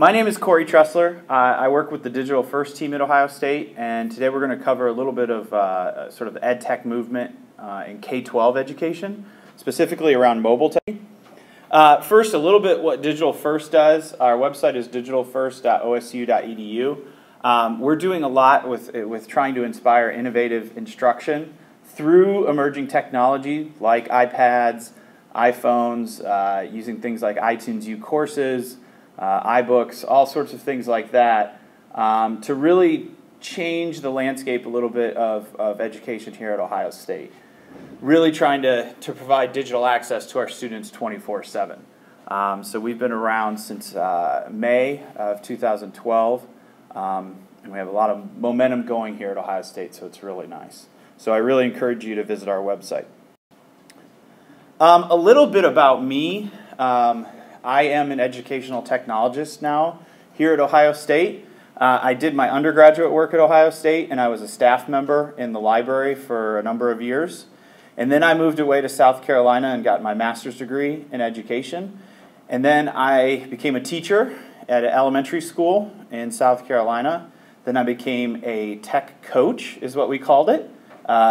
My name is Corey Tressler. I work with the Digital First team at Ohio State, and today we're going to cover a little bit of sort of the EdTech movement in K-12 education, specifically around mobile tech. First, a little bit what Digital First does. Our website is digitalfirst.osu.edu. We're doing a lot with trying to inspire innovative instruction through emerging technology like iPads, iPhones, using things like iTunes U courses, iBooks, all sorts of things like that, to really change the landscape a little bit of education here at Ohio State. Really trying to provide digital access to our students 24/7. So we've been around since May of 2012, and we have a lot of momentum going here at Ohio State, so it's really nice. So I really encourage you to visit our website. A little bit about me. I am an educational technologist now here at Ohio State. I did my undergraduate work at Ohio State, and I was a staff member in the library for a number of years. And then I moved away to South Carolina and got my master's degree in education. And then I became a teacher at an elementary school in South Carolina. Then I became a tech coach, is what we called it,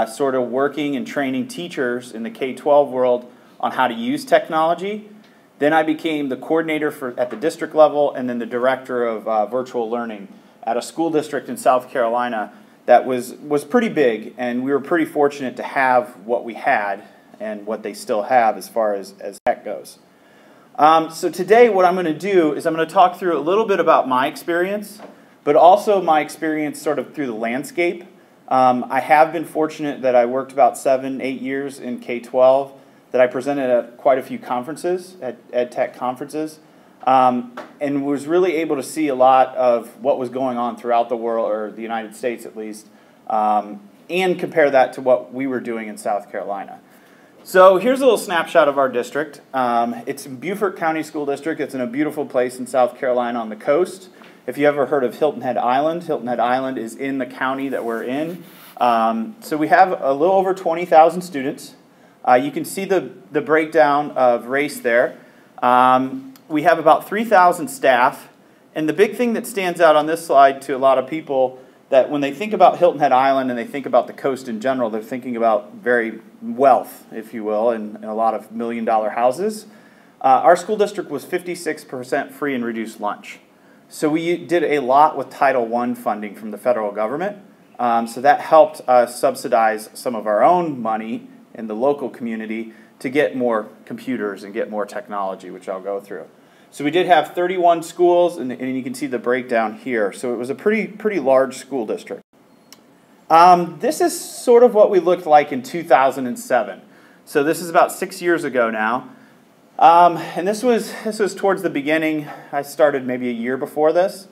sort of working and training teachers in the K-12 world on how to use technology. Then I became the coordinator at the district level, and then the director of virtual learning at a school district in South Carolina that was pretty big, and we were pretty fortunate to have what we had and what they still have as far as that goes. So today what I'm going to do is I'm going to talk through a little bit about my experience, but also my experience sort of through the landscape. I have been fortunate that I worked about 7-8 years in K-12, that I presented at quite a few conferences, at EdTech conferences, and was really able to see a lot of what was going on throughout the world, or the United States at least, and compare that to what we were doing in South Carolina. So here's a little snapshot of our district. It's in Beaufort County School District. It's in a beautiful place in South Carolina on the coast. If you ever heard of Hilton Head Island, Hilton Head Island is in the county that we're in. So we have a little over 20,000 students. You can see the breakdown of race there. We have about 3,000 staff, and the big thing that stands out on this slide to a lot of people, that when they think about Hilton Head Island and they think about the coast in general, they're thinking about very wealth, if you will, and a lot of million-dollar houses. Our school district was 56% free and reduced lunch. So we did a lot with Title I funding from the federal government, so that helped us subsidize some of our own money in the local community to get more computers and get more technology, which I'll go through. So we did have 31 schools, and you can see the breakdown here. So it was a pretty large school district. This is sort of what we looked like in 2007. So this is about 6 years ago now. And this was towards the beginning. I started maybe a year before this.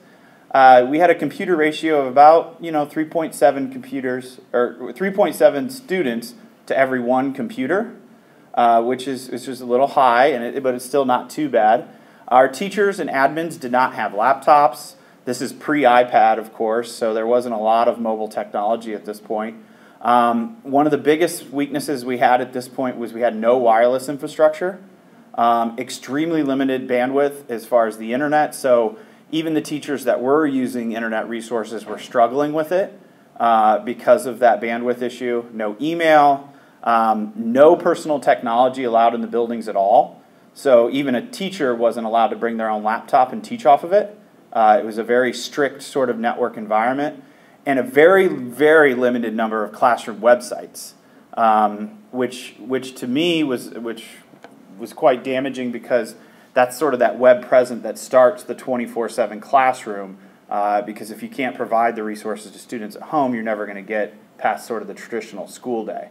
We had a computer ratio of about 3.7 computers, or 3.7 students to every one computer, which is a little high, and but it's still not too bad. Our teachers and admins did not have laptops. This is pre-iPad, of course, so there wasn't a lot of mobile technology at this point. One of the biggest weaknesses we had at this point was we had no wireless infrastructure, extremely limited bandwidth as far as the internet, so even the teachers that were using internet resources were struggling with it because of that bandwidth issue. No email. No personal technology allowed in the buildings at all, so even a teacher wasn't allowed to bring their own laptop and teach off of it. It was a very strict sort of network environment, and a very, very limited number of classroom websites, which to me was quite damaging, because that's sort of that web presence that starts the 24/7 classroom, because if you can't provide the resources to students at home, you're never going to get past sort of the traditional school day.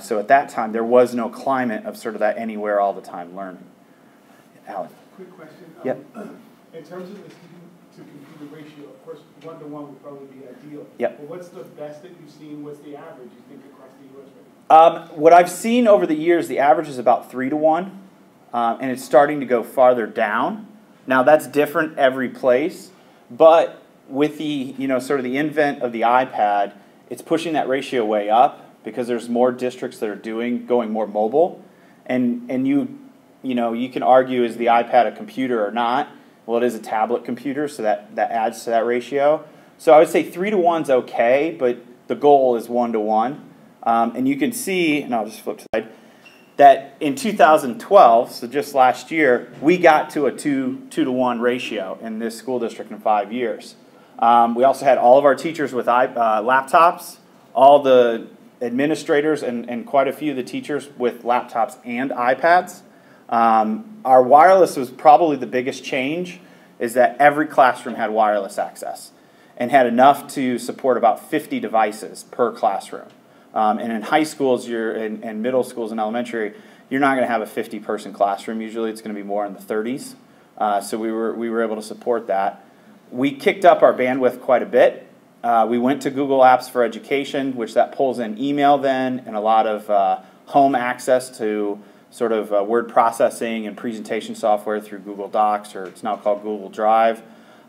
So at that time, there was no climate of sort of that anywhere all the time learning. Alan? Quick question. Yep. In terms of the student-to-computer ratio, of course, one-to-one would probably be ideal. Yep. But what's the best that you've seen? What's the average, you think, across the U.S. right now? What I've seen over the years, the average is about 3-to-1, and it's starting to go farther down. Now, that's different every place, but with the, sort of the invent of the iPad, it's pushing that ratio way up, because there's more districts that are going more mobile, and you can argue, is the iPad a computer or not? Well, it is a tablet computer, so that adds to that ratio. So I would say 3-to-1's okay, but the goal is 1-to-1. And you can see, and I'll just flip to the side, that in 2012, so just last year, we got to a 2-to-1 ratio in this school district in 5 years. We also had all of our teachers with laptops, all the administrators and quite a few of the teachers with laptops and iPads. Our wireless was probably the biggest change, is that every classroom had wireless access and had enough to support about 50 devices per classroom. And in high schools and middle schools and elementary, you're not going to have a 50-person classroom. Usually it's going to be more in the 30s. So we were able to support that. We kicked up our bandwidth quite a bit. We went to Google Apps for Education, which that pulls in email then and a lot of home access to sort of word processing and presentation software through Google Docs, or it's now called Google Drive.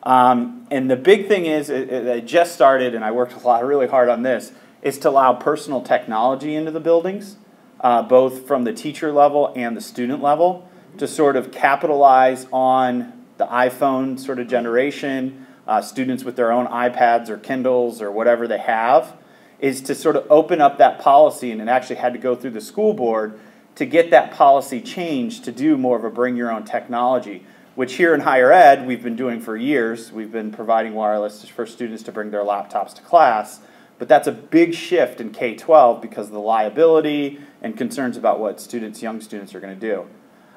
And the big thing is, it just started, and I worked really hard on this, is to allow personal technology into the buildings, both from the teacher level and the student level, to sort of capitalize on the iPhone sort of generation, students with their own iPads or Kindles or whatever they have, is to sort of open up that policy, and it actually had to go through the school board to get that policy changed to do more of a bring your own technology, which here in higher ed we've been doing for years. We've been providing wireless for students to bring their laptops to class, but that's a big shift in K-12 because of the liability and concerns about what students, young students, are going to do.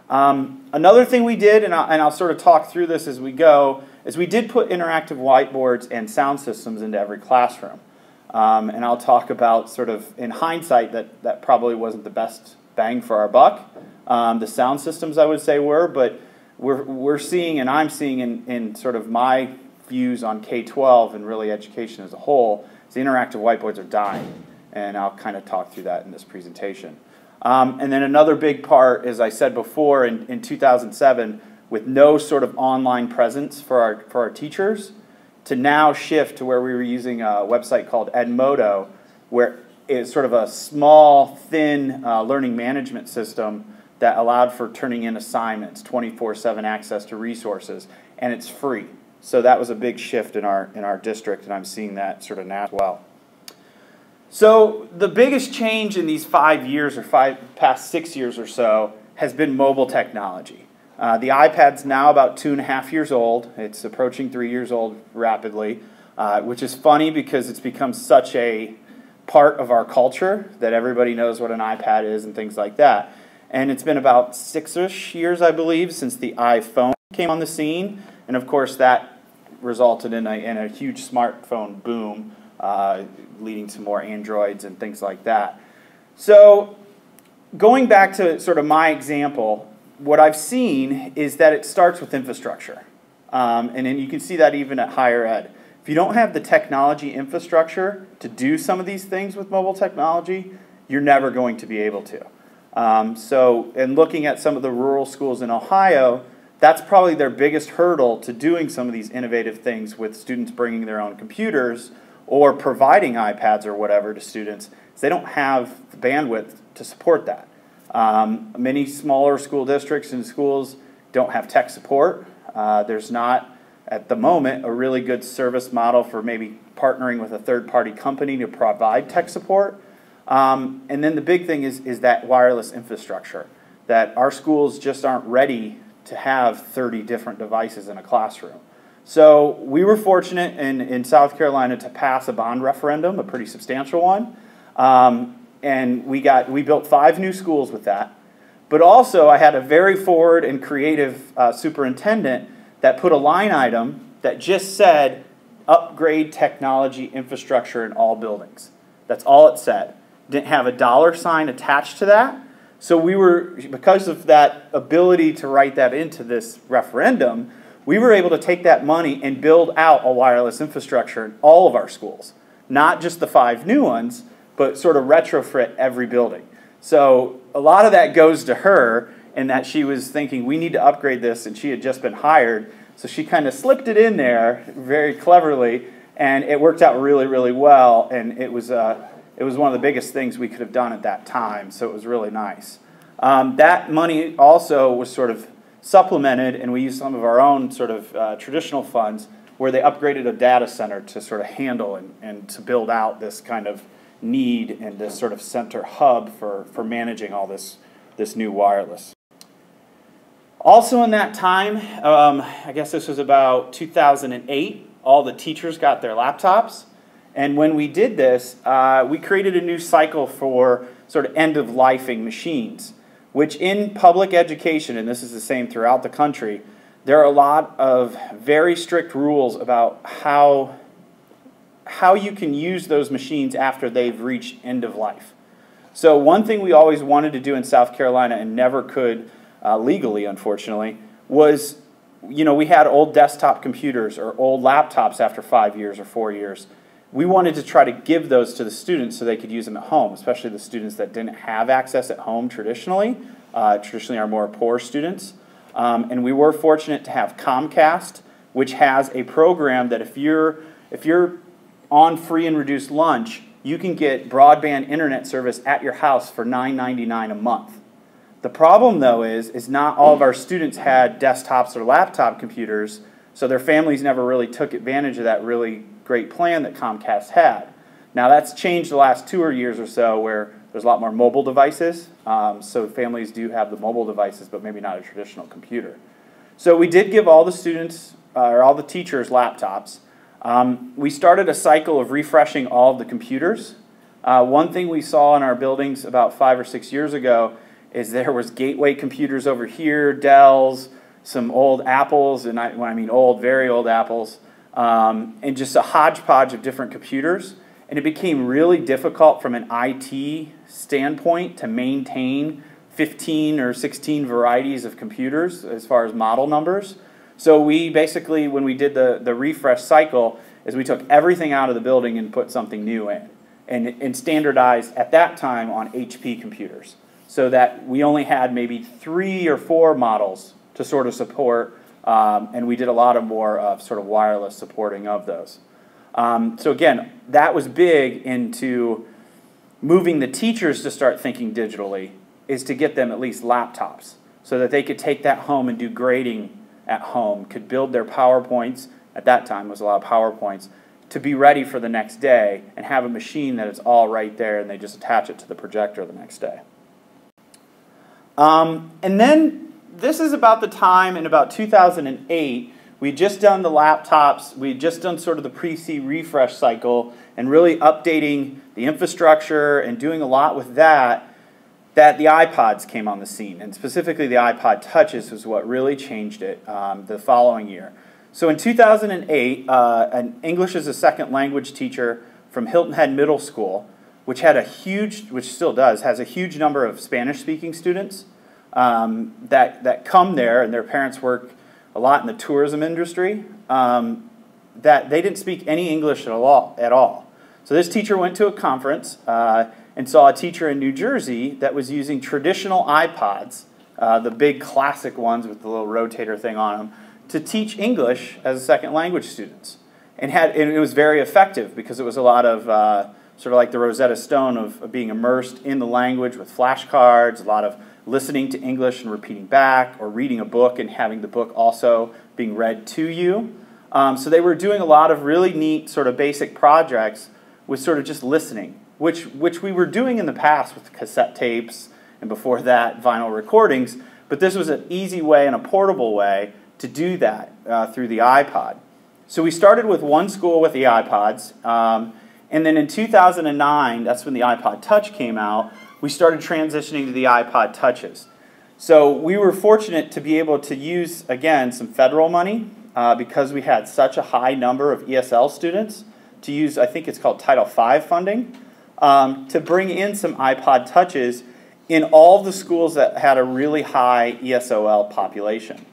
Another thing we did, and I'll sort of talk through this as we go, is we did put interactive whiteboards and sound systems into every classroom. And I'll talk about sort of, in hindsight, that probably wasn't the best bang for our buck. The sound systems, I would say, were, but we're seeing, and I'm seeing in sort of my views on K-12 and really education as a whole, is the interactive whiteboards are dying, and I'll kind of talk through that in this presentation. And then another big part, as I said before, in 2007, with no sort of online presence for our teachers, to now shift to where we were using a website called Edmodo, where it's sort of a small, thin learning management system that allowed for turning in assignments, 24/7 access to resources, and it's free. So that was a big shift in our district, and I'm seeing that sort of now as well. So the biggest change in these 5 years, or past 6 years or so, has been mobile technology. The iPad's now about 2.5 years old. It's approaching 3 years old rapidly, which is funny because it's become such a part of our culture that everybody knows what an iPad is and things like that. And it's been about 6-ish years, I believe, since the iPhone came on the scene. And of course, that resulted in a huge smartphone boom, leading to more Androids and things like that. So going back to sort of my example, what I've seen is that it starts with infrastructure. And then you can see that even at higher ed. If you don't have the technology infrastructure to do some of these things with mobile technology, you're never going to be able to. So in looking at some of the rural schools in Ohio, that's probably their biggest hurdle to doing some of these innovative things with students bringing their own computers or providing iPads or whatever to students. They don't have the bandwidth to support that. Many smaller school districts and schools don't have tech support. There's not, at the moment, a really good service model for maybe partnering with a third-party company to provide tech support. And then the big thing is that wireless infrastructure, that our schools just aren't ready to have 30 different devices in a classroom. So we were fortunate in South Carolina to pass a bond referendum, a pretty substantial one, and we built 5 new schools with that. But also I had a very forward and creative superintendent that put a line item that just said, upgrade technology infrastructure in all buildings. That's all it said. Didn't have a dollar sign attached to that. So we were, because of that ability to write that into this referendum, we were able to take that money and build out a wireless infrastructure in all of our schools. Not just the 5 new ones, but sort of retrofit every building. So a lot of that goes to her, and that she was thinking, we need to upgrade this, and she had just been hired. So she kind of slipped it in there very cleverly, and it worked out really, really well, and it was one of the biggest things we could have done at that time, so it was really nice. That money also was sort of supplemented, and we used some of our own sort of traditional funds, where they upgraded a data center to sort of handle and to build out this kind of need and this sort of center hub for managing all this new wireless. Also in that time, I guess this was about 2008, all the teachers got their laptops. And when we did this, we created a new cycle for sort of end-of-lifing machines, which in public education, and this is the same throughout the country, there are a lot of very strict rules about how you can use those machines after they've reached end of life. So one thing we always wanted to do in South Carolina and never could legally, unfortunately, was, you know, we had old desktop computers or old laptops after 5 years or 4 years. We wanted to try to give those to the students so they could use them at home, especially the students that didn't have access at home traditionally, our more poor students. And we were fortunate to have Comcast, which has a program that if you're on free and reduced lunch, you can get broadband internet service at your house for $9.99 a month. The problem, though, is not all of our students had desktops or laptop computers, so their families never really took advantage of that really great plan that Comcast had. Now, that's changed the last 2 years or so, where there's a lot more mobile devices, so families do have the mobile devices, but maybe not a traditional computer. So we did give all the students, or all the teachers, laptops. We started a cycle of refreshing all of the computers. One thing we saw in our buildings about 5 or 6 years ago is there was Gateway computers over here, Dells, some old Apples, and when I mean old, very old Apples, and just a hodgepodge of different computers. And it became really difficult from an IT standpoint to maintain 15 or 16 varieties of computers as far as model numbers. So we basically, when we did the refresh cycle, is we took everything out of the building and put something new in, and standardized at that time on HP computers, so that we only had maybe 3 or 4 models to sort of support, and we did a lot of more of sort of wireless supporting of those. So again, that was big into moving the teachers to start thinking digitally, is to get them at least laptops so that they could take that home and do grading at home, could build their PowerPoints, at that time was a lot of PowerPoints, to be ready for the next day and have a machine that is all right there and they just attach it to the projector the next day. And then this is about the time in about 2008, we'd just done the laptops, we'd just done sort of the pre-C refresh cycle and really updating the infrastructure and doing a lot with that, that the iPods came on the scene. And specifically the iPod Touches was what really changed it the following year. So in 2008, an English as a Second Language teacher from Hilton Head Middle School, which had a huge, which still does, has a huge number of Spanish-speaking students that come there, and their parents work a lot in the tourism industry, that they didn't speak any English at all. So this teacher went to a conference and saw a teacher in New Jersey that was using traditional iPods, the big classic ones with the little rotator thing on them, to teach English as a second language students. And it was very effective because it was a lot of sort of like the Rosetta Stone of being immersed in the language with flashcards, a lot of listening to English and repeating back, or reading a book and having the book also being read to you. So they were doing a lot of really neat sort of basic projects with sort of just listening, which we were doing in the past with cassette tapes and before that vinyl recordings, but this was an easy way and a portable way to do that through the iPod. So we started with one school with the iPods, and then in 2009, that's when the iPod Touch came out, we started transitioning to the iPod Touches. So we were fortunate to be able to use, again, some federal money because we had such a high number of ESL students to use, I think it's called Title V funding, to bring in some iPod Touches in all the schools that had a really high ESOL population.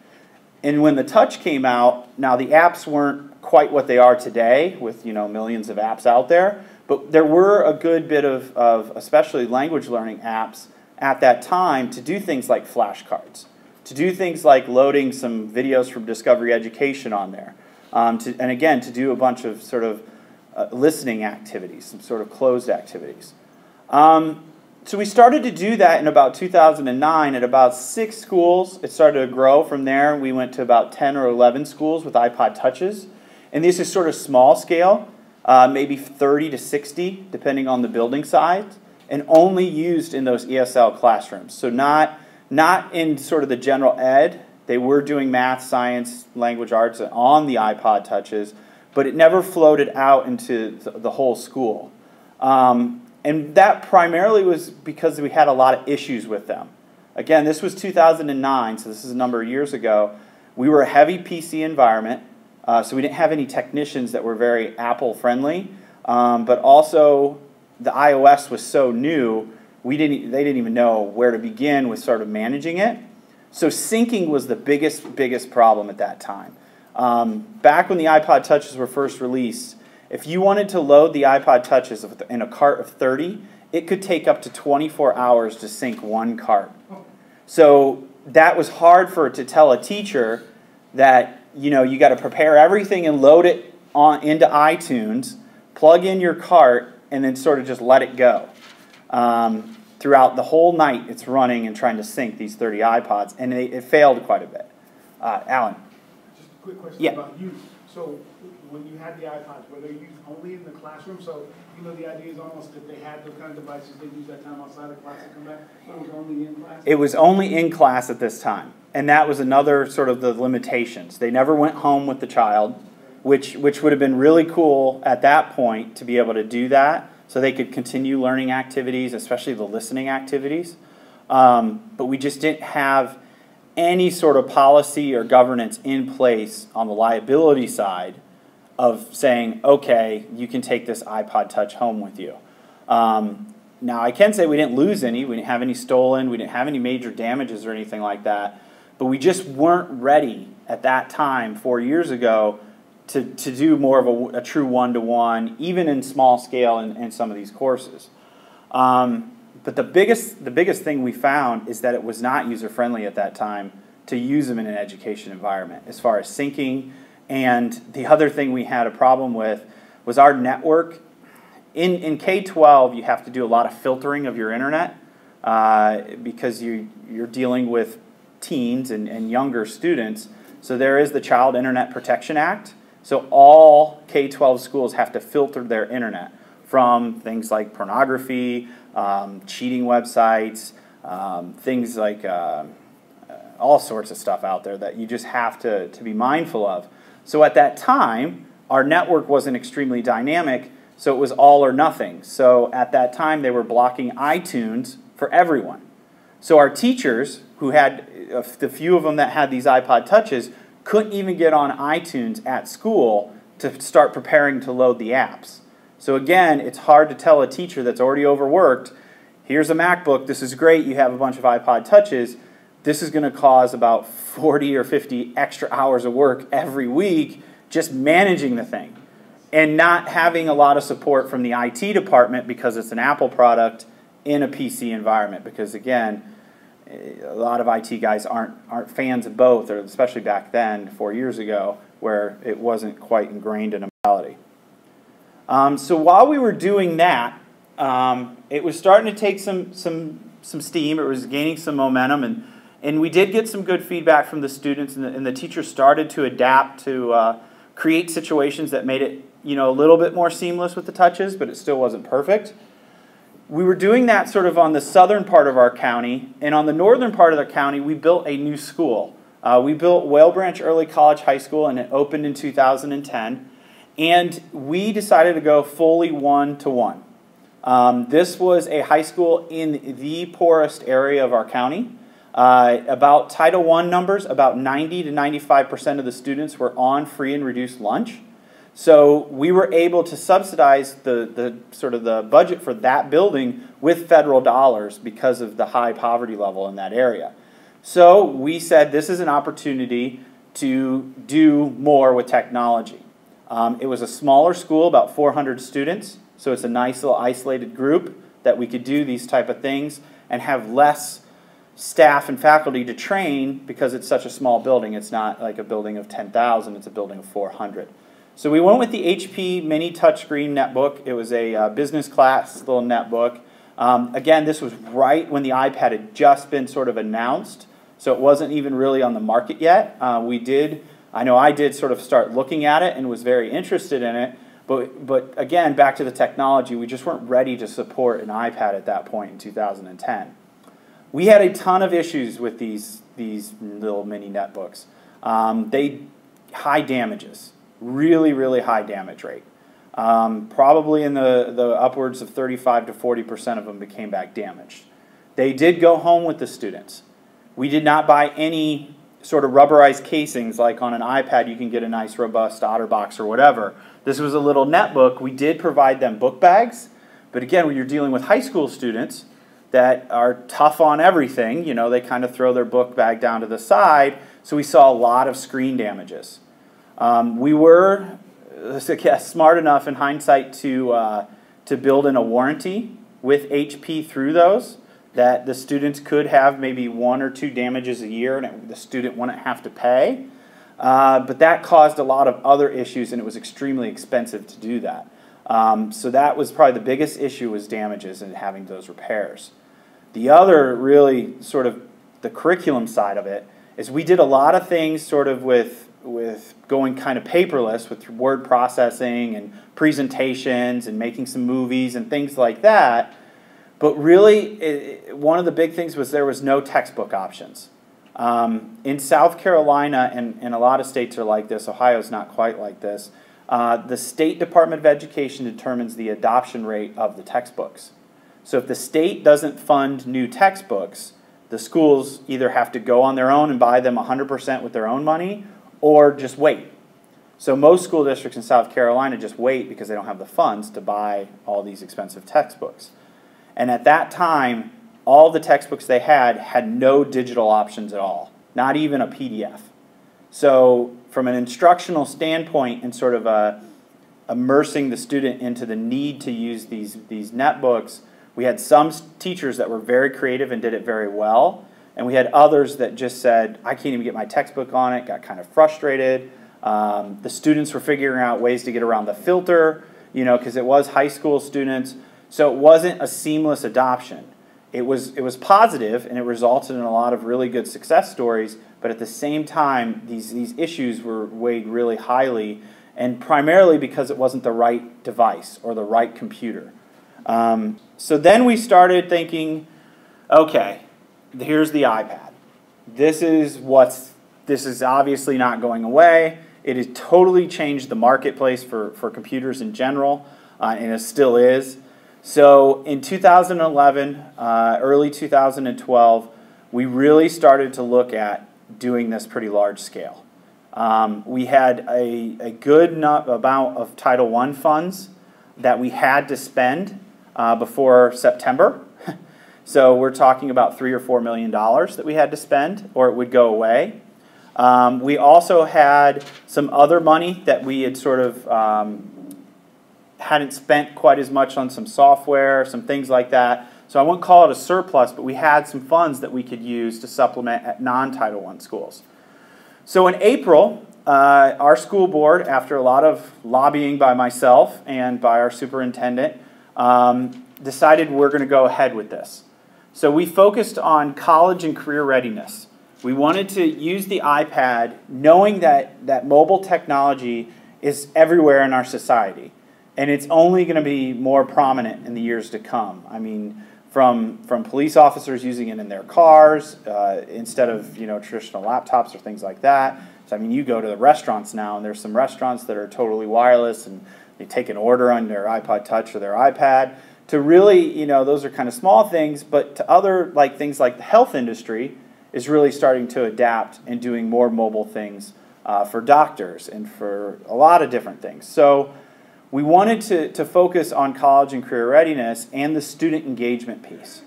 And when the Touch came out, now the apps weren't quite what they are today with, you know, millions of apps out there, but there were a good bit of especially language learning apps at that time to do things like flashcards, to do things like loading some videos from Discovery Education on there, and again, to do a bunch of sort of listening activities, some sort of closed activities. So we started to do that in about 2009 at about 6 schools. It started to grow from there. We went to about 10 or 11 schools with iPod Touches. And this is sort of small scale, maybe 30 to 60, depending on the building size, and only used in those ESL classrooms. So not in sort of the general ed. They were doing math, science, language arts on the iPod Touches, but it never floated out into the whole school. And that primarily was because we had a lot of issues with them. Again, this was 2009, so this is a number of years ago. We were a heavy PC environment, so we didn't have any technicians that were very Apple-friendly. But also, the iOS was so new, they didn't even know where to begin with sort of managing it. So syncing was the biggest problem at that time. Back when the iPod Touches were first released, if you wanted to load the iPod Touches in a cart of 30, it could take up to 24 hours to sync one cart. So that was hard for it to tell a teacher that, you know, you got to prepare everything and load it on into iTunes, plug in your cart, and then sort of just let it go. Throughout the whole night, it's running and trying to sync these 30 iPods, and it failed quite a bit. Alan? Just a quick question about use. So when you had the iPods, were they used only in the classroom? So, you know, the idea is almost that they had those kind of devices, they used that time outside of class to come back, but it was only in class? It was only in class at this time. And that was another sort of the limitations. They never went home with the child, which would have been really cool at that point to be able to do that so they could continue learning activities, especially the listening activities. But we just didn't have any sort of policy or governance in place on the liability side of saying, okay, you can take this iPod Touch home with you. Now, I can say we didn't lose any. We didn't have any stolen. We didn't have any major damages or anything like that. But we just weren't ready at that time, 4 years ago, to do more of a true one-to-one, even in small scale in some of these courses. But the biggest thing we found is that it was not user-friendly at that time to use them in an education environment as far as syncing. And the other thing we had a problem with was our network. In K-12, you have to do a lot of filtering of your internet because you're dealing with teens and younger students. So there is the Child Internet Protection Act. So all K-12 schools have to filter their internet from things like pornography, cheating websites, things like all sorts of stuff out there that you just have to be mindful of. So at that time, our network wasn't extremely dynamic, so it was all or nothing. So at that time, they were blocking iTunes for everyone. So our teachers, who had the few of them that had these iPod Touches, couldn't even get on iTunes at school to start preparing to load the apps. So again, it's hard to tell a teacher that's already overworked, here's a MacBook, this is great, you have a bunch of iPod Touches, this is going to cause about 40 or 50 extra hours of work every week just managing the thing and not having a lot of support from the IT department because it's an Apple product in a PC environment because, again, a lot of IT guys aren't fans of both, or especially back then, 4 years ago, where it wasn't quite ingrained in a mentality. So while we were doing that, it was starting to take some steam. It was gaining some momentum, and we did get some good feedback from the students, and the teachers started to adapt to create situations that made it, you know, a little bit more seamless with the touches, but it still wasn't perfect. We were doing that sort of on the southern part of our county, and on the northern part of the county, we built a new school. We built Whale Branch Early College High School, and it opened in 2010, and we decided to go fully one-to-one. This was a high school in the poorest area of our county. About Title I numbers, about 90 to 95% of the students were on free and reduced lunch. So we were able to subsidize the sort of the budget for that building with federal dollars because of the high poverty level in that area. So we said this is an opportunity to do more with technology. It was a smaller school, about 400 students, so it's a nice little isolated group that we could do these type of things and have less staff and faculty to train because it's such a small building. It's not like a building of 10,000, it's a building of 400. So we went with the HP mini touchscreen netbook. It was a business class little netbook. Again, this was right when the iPad had just been sort of announced, so it wasn't even really on the market yet. I did sort of start looking at it and was very interested in it, but again, back to the technology, we just weren't ready to support an iPad at that point in 2010. We had a ton of issues with these little mini netbooks. High damages, really, really high damage rate. Probably in the upwards of 35% to 40% of them that came back damaged. They did go home with the students. We did not buy any sort of rubberized casings like on an iPad. You can get a nice robust OtterBox or whatever. This was a little netbook. We did provide them book bags, but again, when you're dealing with high school students that are tough on everything, you know, they kind of throw their book bag down to the side, so we saw a lot of screen damages. We were smart enough in hindsight to build in a warranty with HP through those, that the students could have maybe 1 or 2 damages a year and the student wouldn't have to pay. But that caused a lot of other issues, and it was extremely expensive to do that. So that was probably the biggest issue, was damages and having those repairs. The other really sort of the curriculum side of it is we did a lot of things sort of with going kind of paperless with word processing and presentations and making some movies and things like that. But really, one of the big things was there was no textbook options. In South Carolina, and a lot of states are like this, Ohio's not quite like this, the State Department of Education determines the adoption rate of the textbooks. So if the state doesn't fund new textbooks, the schools either have to go on their own and buy them 100% with their own money, or just wait. So most school districts in South Carolina just wait because they don't have the funds to buy all these expensive textbooks. And at that time, all the textbooks they had no digital options at all, not even a PDF. So from an instructional standpoint and sort of immersing the student into the need to use these netbooks, we had some teachers that were very creative and did it very well. And we had others that just said, I can't even get my textbook on it, got kind of frustrated. The students were figuring out ways to get around the filter, you know, because it was high school students. So it wasn't a seamless adoption. It was positive, and it resulted in a lot of really good success stories, but at the same time, these issues were weighed really highly, and primarily because it wasn't the right device or the right computer. So then we started thinking, okay, here's the iPad. This is obviously not going away. It has totally changed the marketplace for computers in general, and it still is. So in 2011, early 2012, we really started to look at doing this pretty large scale. We had a good amount of Title I funds that we had to spend before September. So we're talking about $3 or $4 million that we had to spend, or it would go away. We also had some other money that we had sort of hadn't spent quite as much on, some software, some things like that. So I wouldn't call it a surplus, but we had some funds that we could use to supplement at non-Title I schools. So in April, our school board, after a lot of lobbying by myself and by our superintendent, decided we're going to go ahead with this. So we focused on college and career readiness. We wanted to use the iPad knowing that mobile technology is everywhere in our society. And it's only going to be more prominent in the years to come. I mean, from police officers using it in their cars instead of, you know, traditional laptops or things like that. So, I mean, you go to the restaurants now, and there's some restaurants that are totally wireless, and they take an order on their iPod Touch or their iPad. To really, you know, those are kind of small things, but to other, like, things like the health industry is really starting to adapt and doing more mobile things for doctors and for a lot of different things. So we wanted to focus on college and career readiness and the student engagement piece.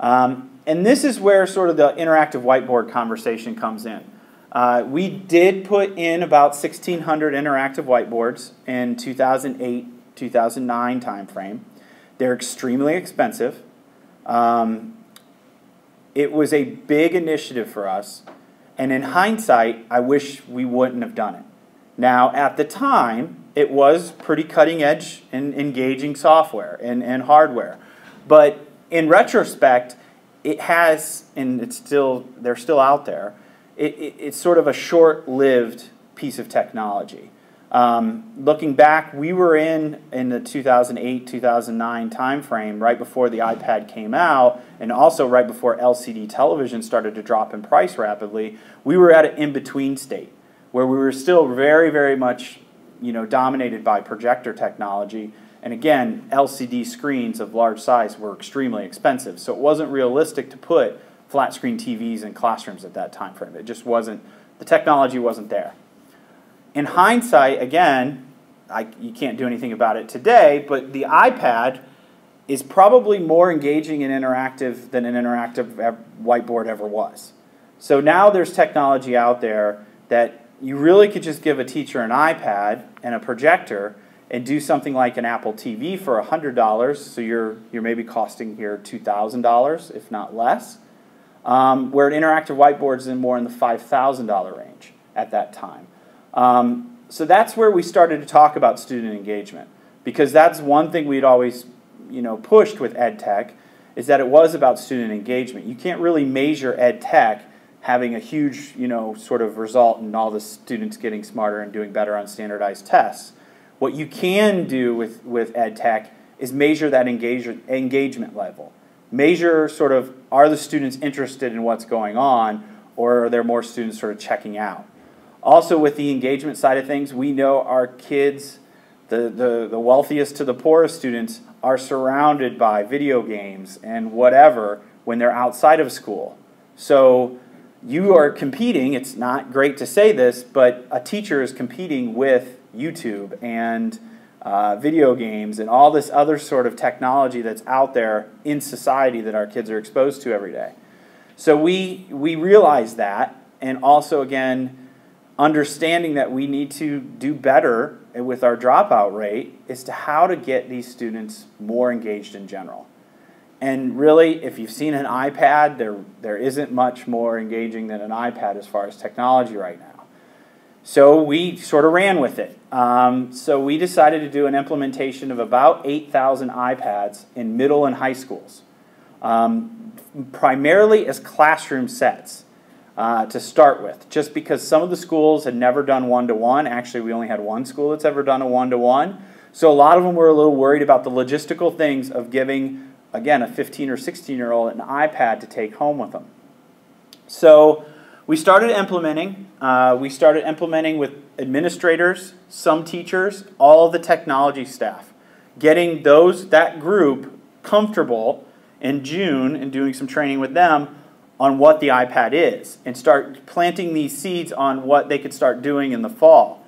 And this is where sort of the interactive whiteboard conversation comes in. We did put in about 1,600 interactive whiteboards in 2008, 2009 timeframe. They're extremely expensive. It was a big initiative for us, and in hindsight, I wish we wouldn't have done it. Now, at the time, it was pretty cutting edge and engaging software and hardware, but in retrospect, it has, and it's still, they're still out there, it's sort of a short-lived piece of technology. Looking back, we were in the 2008-2009 time frame, right before the iPad came out, and also right before LCD television started to drop in price rapidly. We were at an in-between state where we were still very, very much, you know, dominated by projector technology. And again, LCD screens of large size were extremely expensive, so it wasn't realistic to put flat screen TVs in classrooms at that time frame. It just wasn't, the technology wasn't there. In hindsight, again, you can't do anything about it today, but the iPad is probably more engaging and interactive than an interactive whiteboard ever was. So now there's technology out there that you really could just give a teacher an iPad and a projector and do something like an Apple TV for $100, so you're maybe costing here $2,000, if not less, where an interactive whiteboard is more in the $5,000 range at that time. So that's where we started to talk about student engagement, because that's one thing we'd always, you know, pushed with EdTech, is that it was about student engagement. You can't really measure EdTech having a huge, you know, sort of result in all the students getting smarter and doing better on standardized tests. What you can do with EdTech is measure that engagement level. Measure sort of, are the students interested in what's going on, or are there more students sort of checking out? Also, with the engagement side of things, we know our kids, the wealthiest to the poorest students, are surrounded by video games and whatever when they're outside of school. So you are competing, it's not great to say this, but a teacher is competing with YouTube and video games and all this other sort of technology that's out there in society that our kids are exposed to every day. So we realize that, and also, again, understanding that we need to do better with our dropout rate as to how to get these students more engaged in general. And really, if you've seen an iPad, there isn't much more engaging than an iPad as far as technology right now. So we sort of ran with it. So we decided to do an implementation of about 8,000 iPads in middle and high schools, primarily as classroom sets. To start with, just because some of the schools had never done one-to-one. Actually, we only had one school that's ever done a one-to-one. So a lot of them were a little worried about the logistical things of giving, again, a 15 or 16-year-old an iPad to take home with them. So we started implementing. With administrators, some teachers, all the technology staff, getting that group comfortable in June and doing some training with them on what the iPad is, and start planting these seeds on what they could start doing in the fall.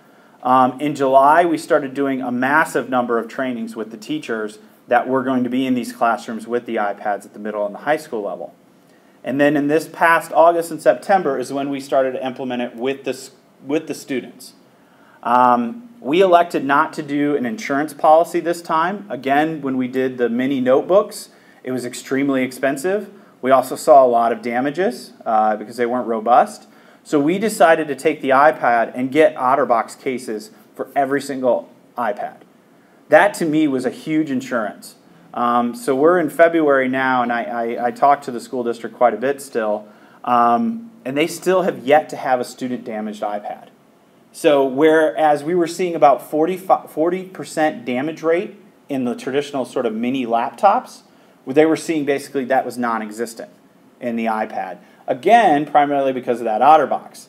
In July, we started doing a massive number of trainings with the teachers that were going to be in these classrooms with the iPads at the middle and the high school level. And then in this past August and September is when we started to implement it with the students. We elected not to do an insurance policy this time. Again, when we did the mini notebooks, it was extremely expensive. We also saw a lot of damages because they weren't robust. So we decided to take the iPad and get OtterBox cases for every single iPad. That to me was a huge insurance. So we're in February now, and I talked to the school district quite a bit still, and they still have yet to have a student damaged iPad. So whereas we were seeing about 40% damage rate in the traditional sort of mini laptops, they were seeing basically that was non-existent in the iPad. Again, primarily because of that OtterBox.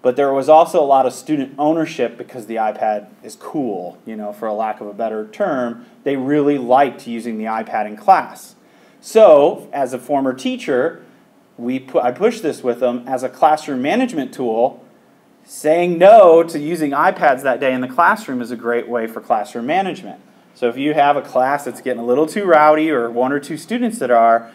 But there was also a lot of student ownership because the iPad is cool, you know, for a lack of a better term. They really liked using the iPad in class. So, as a former teacher, I pushed this with them as a classroom management tool. Saying no to using iPads that day in the classroom is a great way for classroom management. So if you have a class that's getting a little too rowdy, or one or two students that are,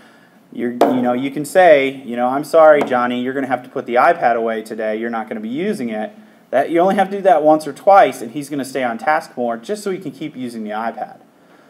you can say, I'm sorry, Johnny, you're going to have to put the iPad away today. You're not going to be using it. That you only have to do that once or twice, and he's going to stay on task more just so he can keep using the iPad.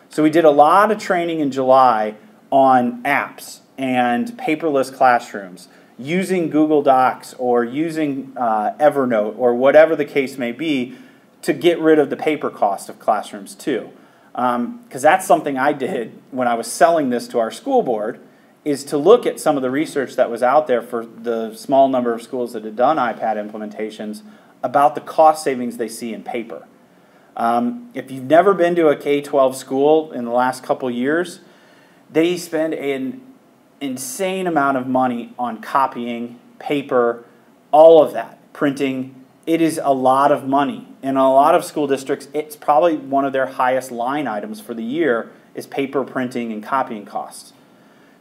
So we did a lot of training in July on apps and paperless classrooms, using Google Docs or using Evernote or whatever the case may be to get rid of the paper cost of classrooms too. because that's something I did when I was selling this to our school board, is to look at some of the research that was out there for the small number of schools that had done iPad implementations about the cost savings they see in paper. If you've never been to a K-12 school in the last couple years, they spend an insane amount of money on copying, paper, all of that, printing. It is a lot of money. In a lot of school districts, it's probably one of their highest line items for the year is paper, printing, and copying costs.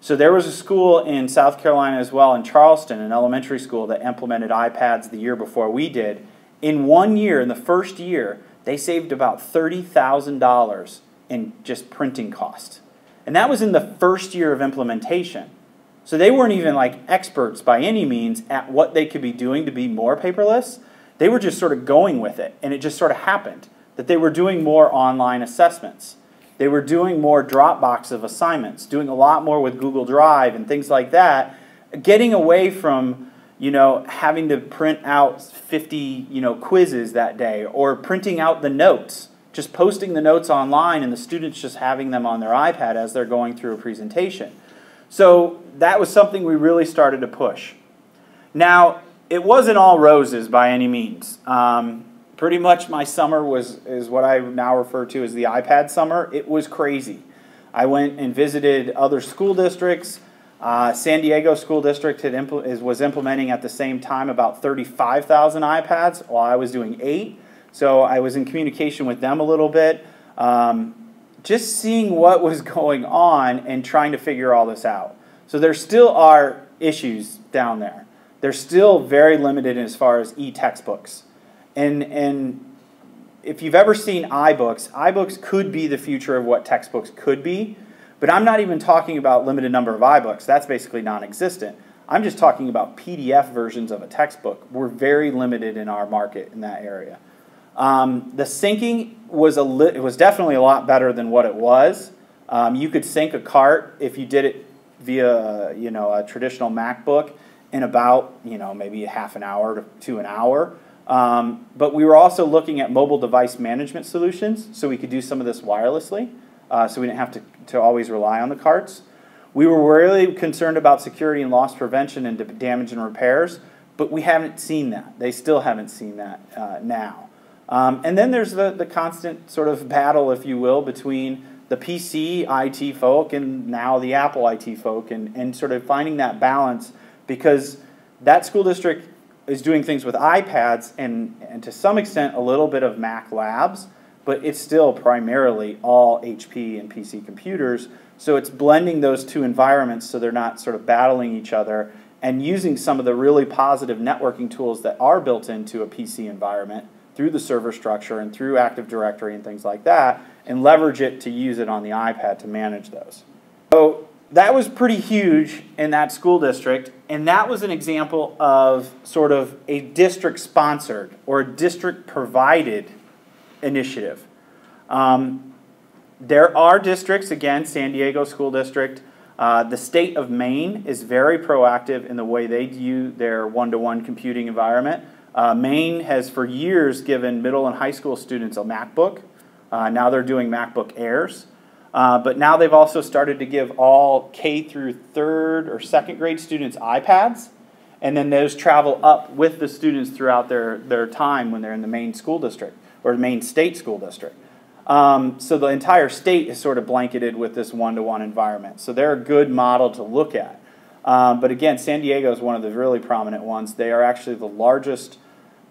So there was a school in South Carolina as well, in Charleston, an elementary school that implemented iPads the year before we did. In 1 year, in the first year, they saved about $30,000 in just printing costs. And that was in the first year of implementation. So they weren't even like experts by any means at what they could be doing to be more paperless. They were just sort of going with it, and it just sort of happened that they were doing more online assessments. They were doing more Dropbox of assignments, doing a lot more with Google Drive and things like that, getting away from, you know, having to print out 50, quizzes that day, or printing out the notes, just posting the notes online and the students just having them on their iPad as they're going through a presentation. So that was something we really started to push. Now, it wasn't all roses by any means. Pretty much my summer is what I now refer to as the iPad summer. It was crazy. I went and visited other school districts. San Diego School District was implementing at the same time about 35,000 iPads while I was doing 8. So I was in communication with them a little bit. Just seeing what was going on and trying to figure all this out. So there still are issues down there. They're still very limited as far as e-textbooks. And if you've ever seen iBooks, iBooks could be the future of what textbooks could be, but I'm not even talking about limited number of iBooks. That's basically non-existent. I'm just talking about PDF versions of a textbook. We're very limited in our market in that area. The syncing was definitely a lot better than what it was. You could sync a cart if you did it via a traditional MacBook in about maybe a half an hour to an hour. But we were also looking at mobile device management solutions, so we could do some of this wirelessly, so we didn't have to always rely on the carts. We were really concerned about security and loss prevention and damage and repairs, but we haven't seen that. They still haven't seen that now. And then there's the constant sort of battle, if you will, between the PC IT folk and now the Apple IT folk, and sort of finding that balance, because that school district is doing things with iPads and to some extent a little bit of Mac labs, but it's still primarily all HP and PC computers. So it's blending those two environments so they're not sort of battling each other, and using some of the really positive networking tools that are built into a PC environment through the server structure and through Active Directory and things like that, and leverage it to use it on the iPad to manage those. So that was pretty huge in that school district, and that was an example of sort of a district-sponsored or a district-provided initiative. There are districts, again, San Diego School District, the state of Maine is very proactive in the way they do their one-to-one computing environment. Maine has for years given middle and high school students a MacBook. Now they're doing MacBook Airs. But now they've also started to give all K through 3rd or 2nd grade students iPads, and then those travel up with the students throughout their time when they're in the Maine school district or the Maine state school district. So the entire state is sort of blanketed with this one-to-one environment. So they're a good model to look at. But again, San Diego is one of the really prominent ones. They are actually the largest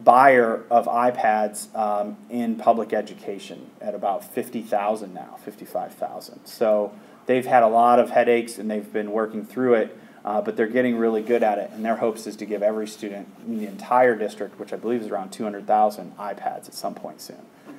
buyer of iPads in public education at about 50,000 now, 55,000. So they've had a lot of headaches and they've been working through it, but they're getting really good at it, and their hopes is to give every student in the entire district, which I believe is around 200,000 iPads at some point soon.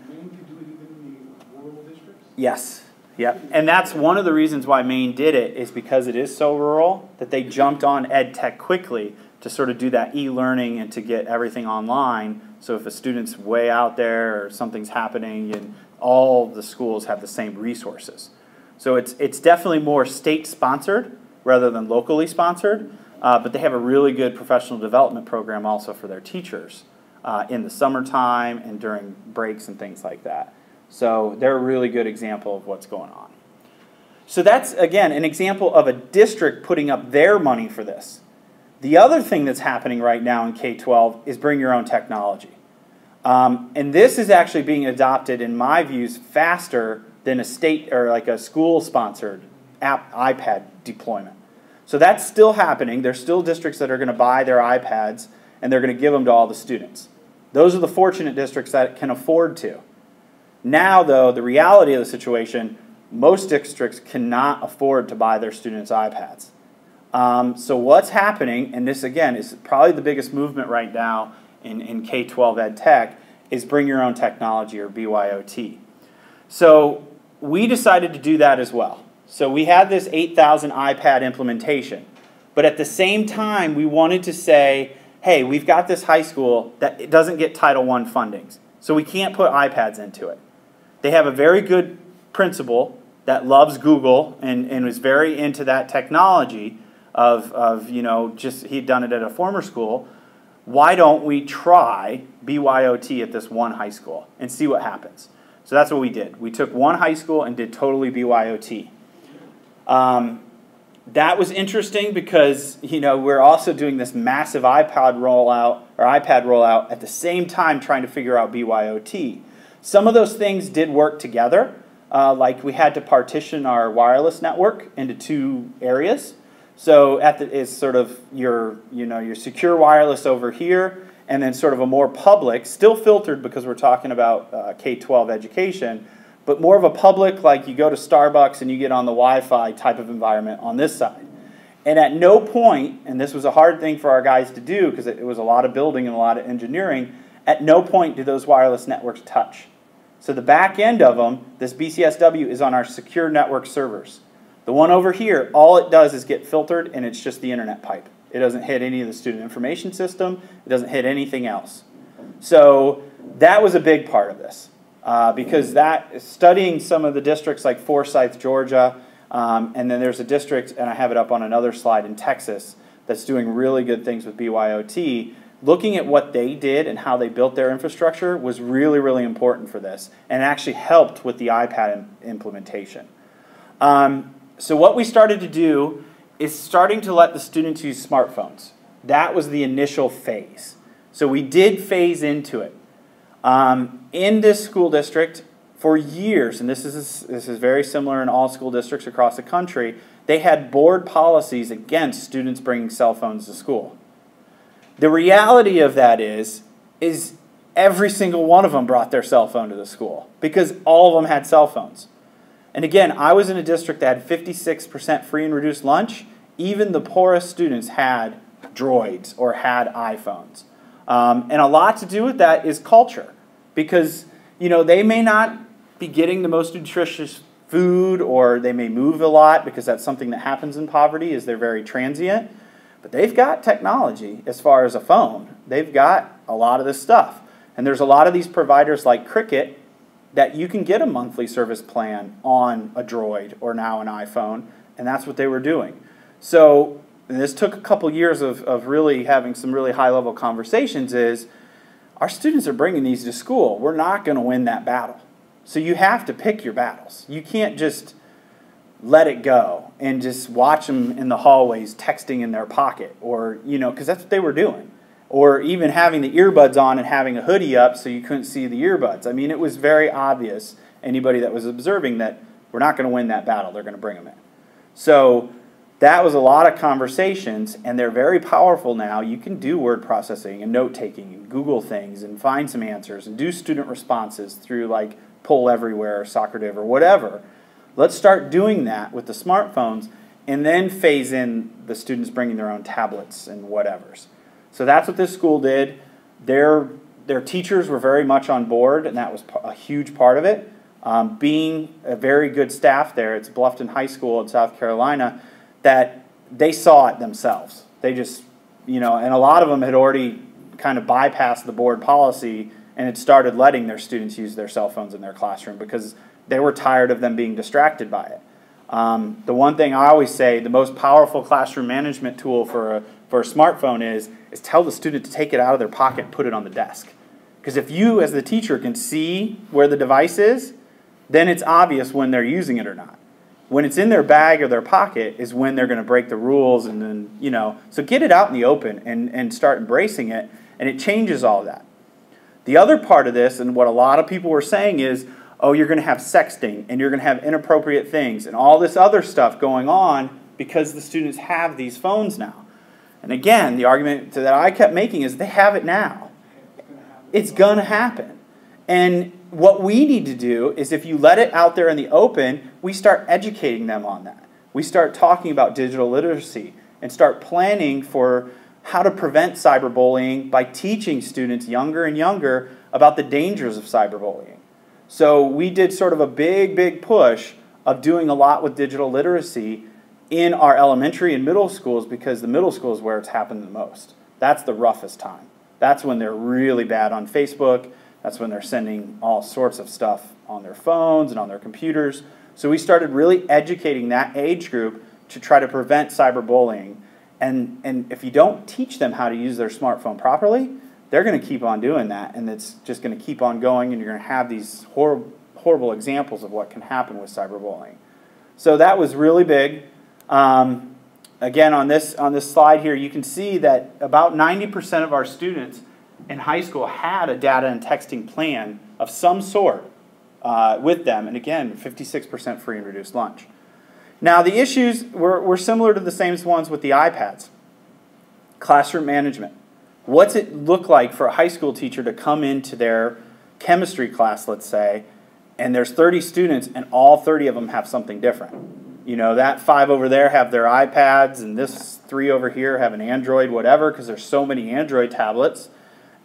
Maine could do it even in the rural districts? Yes, yep. And that's one of the reasons why Maine did it, is because it is so rural that they jumped on EdTech quickly to sort of do that e-learning and to get everything online. So if a student's way out there or something's happening, and all the schools have the same resources. So it's definitely more state-sponsored rather than locally sponsored, but they have a really good professional development program also for their teachers in the summertime and during breaks and things like that. So they're a really good example of what's going on. So that's, again, an example of a district putting up their money for this. The other thing that's happening right now in K-12 is bring your own technology. And this is actually being adopted, in my views, faster than a state or like a school-sponsored app iPad deployment. So that's still happening. There's still districts that are going to buy their iPads and they're going to give them to all the students. Those are the fortunate districts that can afford to. Now, though, the reality of the situation, most districts cannot afford to buy their students iPads. So what's happening, and this again is probably the biggest movement right now in K-12 ed tech, is bring your own technology, or BYOT. So we decided to do that as well. So we had this 8,000 iPad implementation, but at the same time we wanted to say, hey, we've got this high school that doesn't get Title I fundings, so we can't put iPads into it. They have a very good principal that loves Google and was very into that technology of you know, just he'd done it at a former school. Why don't we try BYOT at this one high school and see what happens? So that's what we did. We took one high school and did totally BYOT. That was interesting because, you know, we're also doing this massive iPad rollout at the same time trying to figure out BYOT. Some of those things did work together. Like we had to partition our wireless network into two areas. So is sort of your, you know, your secure wireless over here, and then sort of a more public, still filtered because we're talking about K-12 education, but more of a public, like you go to Starbucks and you get on the Wi-Fi type of environment on this side. And at no point, and this was a hard thing for our guys to do because it was a lot of building and a lot of engineering, at no point do those wireless networks touch. So the back end of them, this BCSW, is on our secure network servers. The one over here, all it does is get filtered, and it's just the internet pipe. It doesn't hit any of the student information system. It doesn't hit anything else. So that was a big part of this because that studying some of the districts like Forsyth, Georgia, and then there's a district, and I have it up on another slide in Texas, that's doing really good things with BYOT. Looking at what they did and how they built their infrastructure was really, really important for this and actually helped with the iPad implementation. So what we started to do is starting to let the students use smartphones. That was the initial phase. So we did phase into it. In this school district, for years, and this is very similar in all school districts across the country, they had board policies against students bringing cell phones to school. The reality of that is every single one of them brought their cell phone to the school because all of them had cell phones. And again, I was in a district that had 56% free and reduced lunch. Even the poorest students had Droids or had iPhones. And a lot to do with that is culture, because you know they may not be getting the most nutritious food, or they may move a lot, because that's something that happens in poverty is they're very transient. But they've got technology as far as a phone. They've got a lot of this stuff. And there's a lot of these providers like Cricket that you can get a monthly service plan on a Droid or now an iPhone, and that's what they were doing. So this took a couple years of really having some really high-level conversations is our students are bringing these to school. We're not going to win that battle. So you have to pick your battles. You can't just let it go and just watch them in the hallways texting in their pocket, or, you know, because that's what they were doing. Or even having the earbuds on and having a hoodie up so you couldn't see the earbuds. I mean, it was very obvious, anybody that was observing, that we're not going to win that battle. They're going to bring them in. So that was a lot of conversations, and they're very powerful now. You can do word processing and note-taking and Google things and find some answers and do student responses through, like, Poll Everywhere or Soccer Div or whatever. Let's start doing that with the smartphones and then phase in the students bringing their own tablets and whatevers. So that's what this school did. Their teachers were very much on board, and that was a huge part of it. Being a very good staff there, it's Bluffton High School in South Carolina, that they saw it themselves. They just, you know, and a lot of them had already kind of bypassed the board policy and had started letting their students use their cell phones in their classroom because they were tired of them being distracted by it. The one thing I always say, the most powerful classroom management tool for a smartphone is tell the student to take it out of their pocket and put it on the desk. Because if you, as the teacher, can see where the device is, then it's obvious when they're using it or not. When it's in their bag or their pocket is when they're going to break the rules, and then, you know. So get it out in the open and start embracing it, and it changes all that. The other part of this, and what a lot of people were saying is, oh, you're going to have sexting, and you're going to have inappropriate things, and all this other stuff going on because the students have these phones now. And again, the argument that I kept making is they have it now. It's going to happen. And what we need to do is, if you let it out there in the open, we start educating them on that. We start talking about digital literacy and start planning for how to prevent cyberbullying by teaching students younger and younger about the dangers of cyberbullying. So we did sort of a big, big push of doing a lot with digital literacy in our elementary and middle schools, because the middle school is where it's happened the most. That's the roughest time. That's when they're really bad on Facebook. That's when they're sending all sorts of stuff on their phones and on their computers. So we started really educating that age group to try to prevent cyberbullying. And if you don't teach them how to use their smartphone properly, they're going to keep on doing that, and it's just going to keep on going, and you're going to have these horrible, horrible examples of what can happen with cyberbullying. So that was really big. Again, on this slide here, you can see that about 90% of our students in high school had a data and texting plan of some sort with them, and again, 56% free and reduced lunch. Now, the issues were similar to the same ones with the iPads. Classroom management. What's it look like for a high school teacher to come into their chemistry class, let's say, and there's 30 students, and all 30 of them have something different? You know, that 5 over there have their iPads, and this 3 over here have an Android, whatever, because there's so many Android tablets.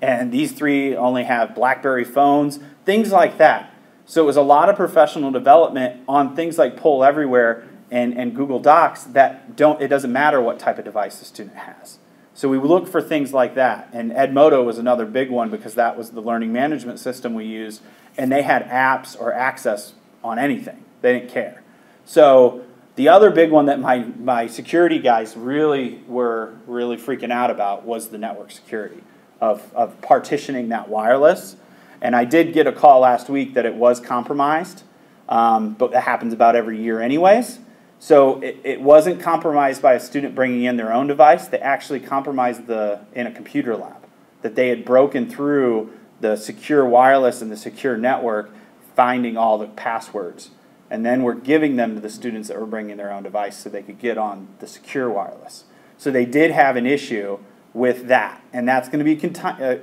And these 3 only have BlackBerry phones, things like that. So it was a lot of professional development on things like Poll Everywhere and Google Docs that don't, it doesn't matter what type of device the student has. So we look for things like that. And Edmodo was another big one, because that was the learning management system we used, and they had apps or access on anything. They didn't care. So the other big one that my security guys were really freaking out about was the network security. Of partitioning that wireless. And I did get a call last week that it was compromised, but that happens about every year anyways. So it wasn't compromised by a student bringing in their own device. They actually compromised in a computer lab, that they had broken through the secure wireless and the secure network, finding all the passwords, and then we're giving them to the students that were bringing their own device so they could get on the secure wireless. So they did have an issue with that, and that's going to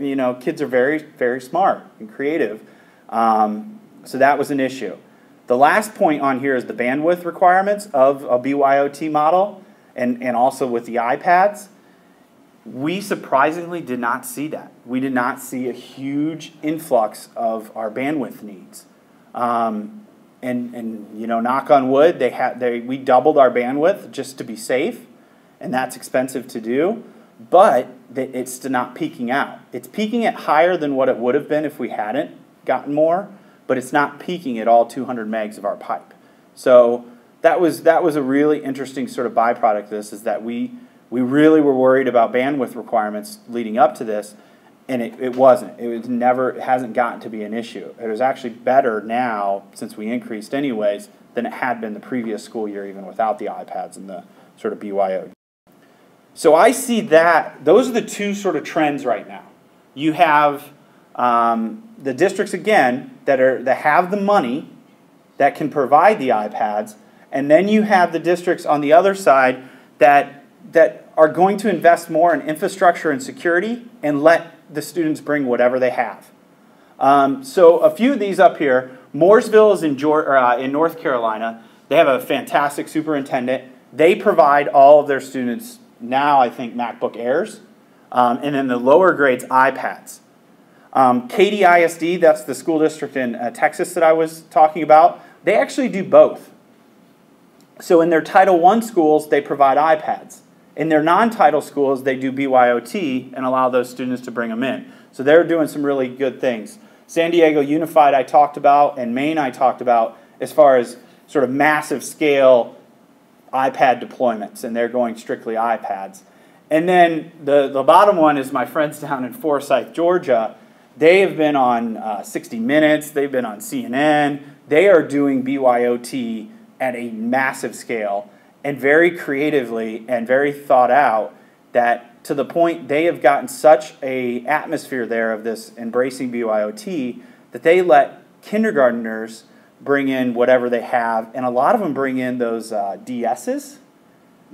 be, you know, kids are very, very smart and creative, so that was an issue. The last point on here is the bandwidth requirements of a BYOT model, and also with the iPads. We surprisingly did not see that. We did not see a huge influx of our bandwidth needs, and you know, knock on wood, we doubled our bandwidth just to be safe, and that's expensive to do. But it's not peaking out. It's peaking at higher than what it would have been if we hadn't gotten more, but it's not peaking at all 200 megs of our pipe. So that was a really interesting sort of byproduct of this, is that we really were worried about bandwidth requirements leading up to this, and it wasn't. It hasn't gotten to be an issue. It was actually better now, since we increased anyways, than it had been the previous school year, even without the iPads and the sort of BYOT. So I see that those are the two sort of trends right now. You have the districts, again, that have the money that can provide the iPads, and then you have the districts on the other side that are going to invest more in infrastructure and security and let the students bring whatever they have. So a few of these up here, Mooresville is in North Carolina. They have a fantastic superintendent. They provide all of their students, now I think, MacBook Airs, and then the lower grades, iPads. Katy ISD, that's the school district in Texas that I was talking about, they actually do both. So in their Title I schools, they provide iPads. In their non-Title schools, they do BYOT and allow those students to bring them in. So they're doing some really good things. San Diego Unified I talked about, and Maine I talked about, as far as sort of massive scale iPad deployments, and they're going strictly iPads. And then the bottom one is my friends down in Forsyth, Georgia. They have been on 60 Minutes. They've been on CNN. They are doing BYOT at a massive scale and very creatively and very thought out, that to the point they have gotten such an atmosphere there of this embracing BYOT that they let kindergartners bring in whatever they have. And a lot of them bring in those DSs.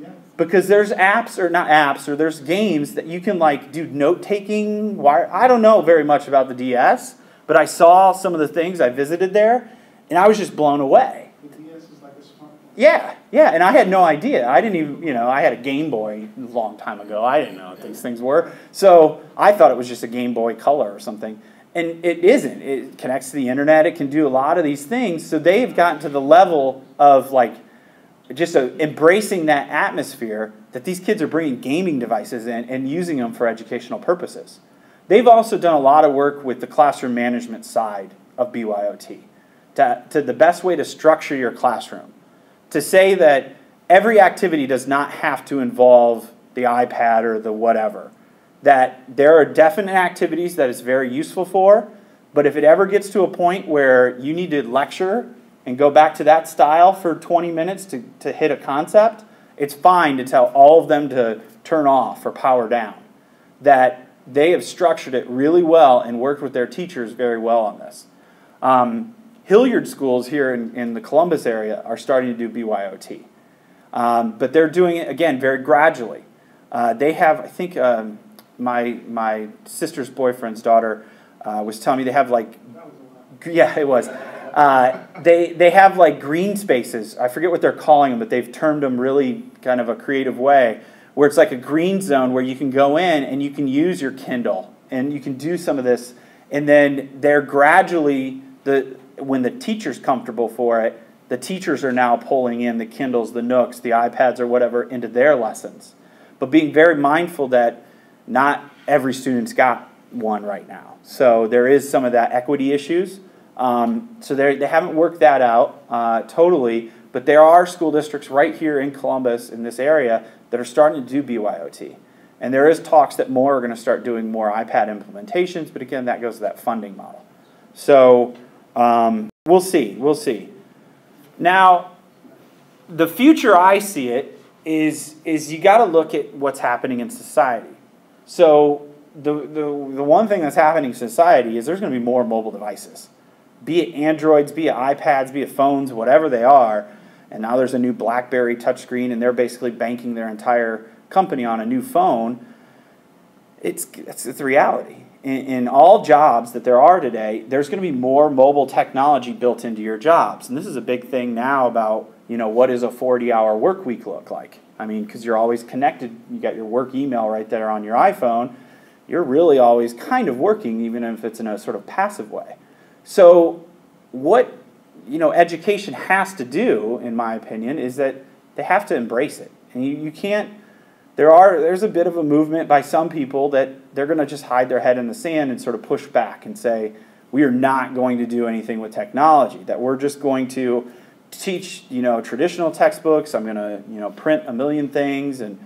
Yes. Because there's apps, or not apps, or there's games that you can like do note-taking. I don't know very much about the DS, but I saw some of the things. I visited there, and I was just blown away. The DS is like a smartphone. Yeah, yeah, and I had no idea. I didn't even, you know, I had a Game Boy a long time ago. I didn't know what these things were. So I thought it was just a Game Boy Color or something. And it isn't. It connects to the internet. It can do a lot of these things. So they've gotten to the level of like, just embracing that atmosphere that these kids are bringing gaming devices in and using them for educational purposes. They've also done a lot of work with the classroom management side of BYOT, to the best way to structure your classroom, to say that every activity does not have to involve the iPad or the whatever, that there are definite activities that it's very useful for, but if it ever gets to a point where you need to lecture and go back to that style for 20 minutes to hit a concept, it's fine to tell all of them to turn off or power down. That they have structured it really well and worked with their teachers very well on this. Hilliard schools here in the Columbus area are starting to do BYOT. But they're doing it, again, very gradually. They have, I think, my sister's boyfriend's daughter was telling me they have like... Yeah, it was. They have like green spaces. I forget what they're calling them, but they've termed them really kind of a creative way, where it's like a green zone where you can go in and you can use your Kindle and you can do some of this. And then they're gradually, when the teacher's comfortable for it, the teachers are now pulling in the Kindles, the Nooks, the iPads or whatever into their lessons. But being very mindful that not every student's got one right now. So there is some of that equity issues. So they haven't worked that out totally, but there are school districts right here in Columbus, in this area, that are starting to do BYOT. And there is talks that more are going to start doing more iPad implementations, but again, that goes to that funding model. So we'll see, we'll see. Now, the future I see it is you got to look at what's happening in society. So the one thing that's happening in society is there's going to be more mobile devices. Be it Androids, be it iPads, be it phones, whatever they are. And now there's a new Blackberry touchscreen, and they're basically banking their entire company on a new phone. It's the reality. In all jobs that there are today, there's going to be more mobile technology built into your jobs. And this is a big thing now about, you know, what does a 40-hour work week look like? I mean, because you're always connected. You got your work email right there on your iPhone. You're really always kind of working, even if it's in a sort of passive way. So what, you know, education has to do, in my opinion, is that they have to embrace it. And you can't, there's a bit of a movement by some people that they're going to just hide their head in the sand and sort of push back and say, we are not going to do anything with technology, that we're just going to teach, you know, traditional textbooks, I'm going to, you know, print a million things, and,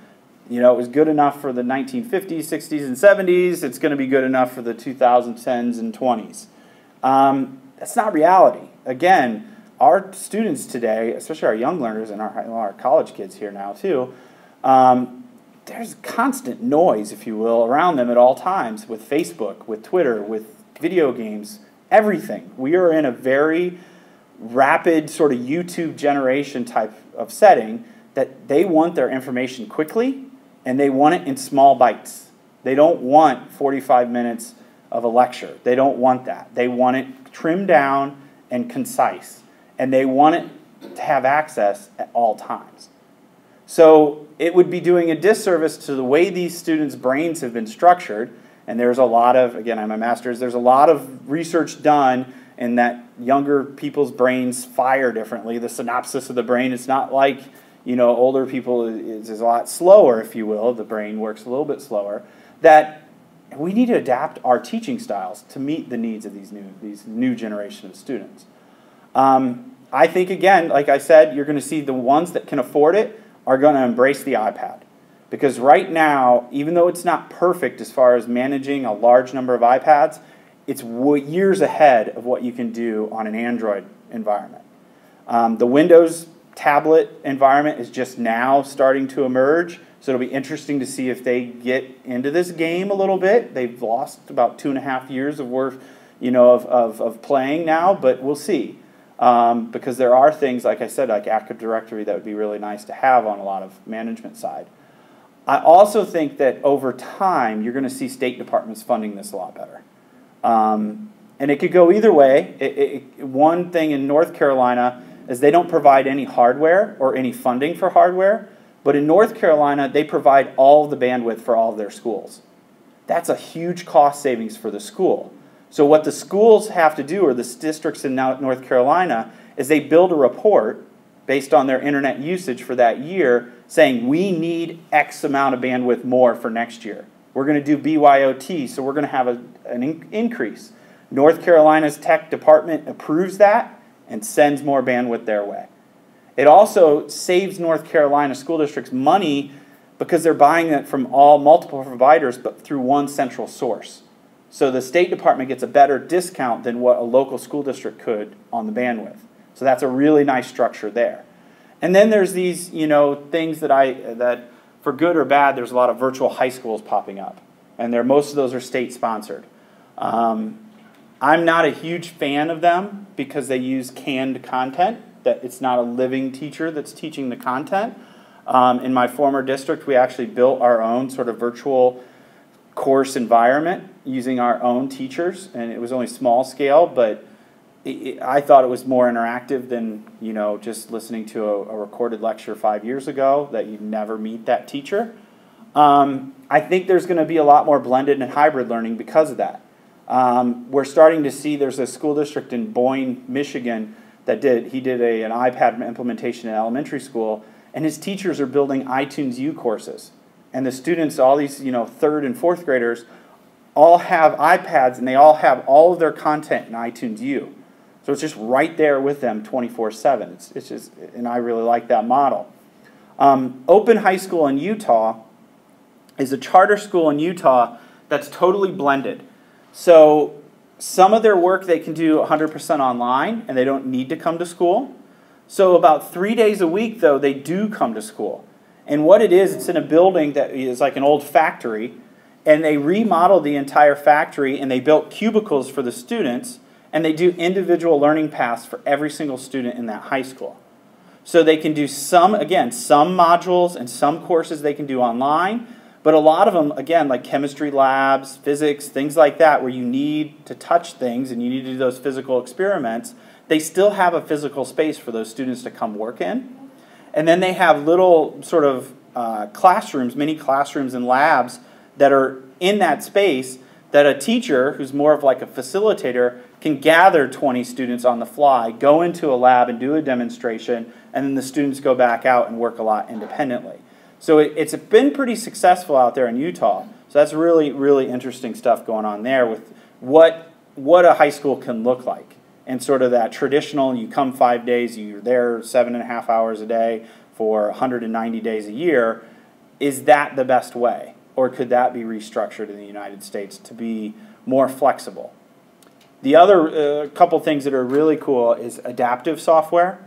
you know, it was good enough for the 1950s, 60s, and 70s, it's going to be good enough for the 2010s and 20s. That's not reality. Again, our students today, especially our young learners and our college kids here now too, there's constant noise, if you will, around them at all times, with Facebook, with Twitter, with video games, everything. We are in a very rapid sort of YouTube generation type of setting that they want their information quickly and they want it in small bites. They don't want 45 minutes of a lecture. They don't want that. They want it trimmed down and concise, and they want it to have access at all times. So it would be doing a disservice to the way these students' brains have been structured, and there's a lot of, again, I'm a master's, there's a lot of research done in that younger people's brains fire differently. The synapses of the brain is not like, you know, older people, is a lot slower, if you will. The brain works a little bit slower. That we need to adapt our teaching styles to meet the needs of these new generation of students. I think, again, like I said, you're going to see the ones that can afford it are going to embrace the iPad. Because right now, even though it's not perfect as far as managing a large number of iPads, it's years ahead of what you can do on an Android environment. The Windows tablet environment is just now starting to emerge, so it'll be interesting to see if they get into this game a little bit. They've lost about 2.5 years of worth, you know, of playing now, but we'll see. Because there are things, like I said, like Active Directory that would be really nice to have on a lot of management side. I also think that over time, you're going to see state departments funding this a lot better. And it could go either way. One thing in North Carolina is they don't provide any hardware or any funding for hardware. But in North Carolina, they provide all the bandwidth for all of their schools. That's a huge cost savings for the school. So what the schools have to do, or the districts in North Carolina, is they build a report based on their internet usage for that year, saying we need X amount of bandwidth more for next year. We're going to do BYOT, so we're going to have an increase. North Carolina's tech department approves that and sends more bandwidth their way. It also saves North Carolina school districts money because they're buying it from multiple providers, but through one central source. So the State Department gets a better discount than what a local school district could on the bandwidth. So that's a really nice structure there. And then there's these, you know, things that for good or bad, there's a lot of virtual high schools popping up. And most of those are state-sponsored. I'm not a huge fan of them because they use canned content, that it's not a living teacher that's teaching the content. In my former district, we actually built our own sort of virtual course environment using our own teachers, and it was only small scale, but I thought it was more interactive than, you know, just listening to a recorded lecture 5 years ago that you'd never meet that teacher. I think there's going to be a lot more blended and hybrid learning because of that. We're starting to see there's a school district in Boyne, Michigan, that did an iPad implementation in elementary school, and his teachers are building iTunes U courses. And the students, all these, you know, 3rd and 4th graders, all have iPads, and they all have all of their content in iTunes U. So it's just right there with them 24/7. It's just, and I really like that model. Open High School in Utah is a charter school in Utah that's totally blended. So some of their work they can do 100% online, and they don't need to come to school. So about 3 days a week, though, they do come to school. And what it is, it's in a building that is like an old factory, and they remodeled the entire factory, and they built cubicles for the students, and they do individual learning paths for every single student in that high school. So they can do some modules and some courses they can do online, but a lot of them, again, like chemistry labs, physics, things like that, where you need to touch things and you need to do those physical experiments, they still have a physical space for those students to come work in. And then they have little sort of classrooms, mini classrooms and labs that are in that space that a teacher, who's more of like a facilitator, can gather 20 students on the fly, go into a lab and do a demonstration, and then the students go back out and work a lot independently. So it's been pretty successful out there in Utah. So that's really, really interesting stuff going on there with what a high school can look like. And sort of that traditional, you come 5 days, you're there 7.5 hours a day for 190 days a year, is that the best way? Or could that be restructured in the United States to be more flexible? The other couple things that are really cool is adaptive software.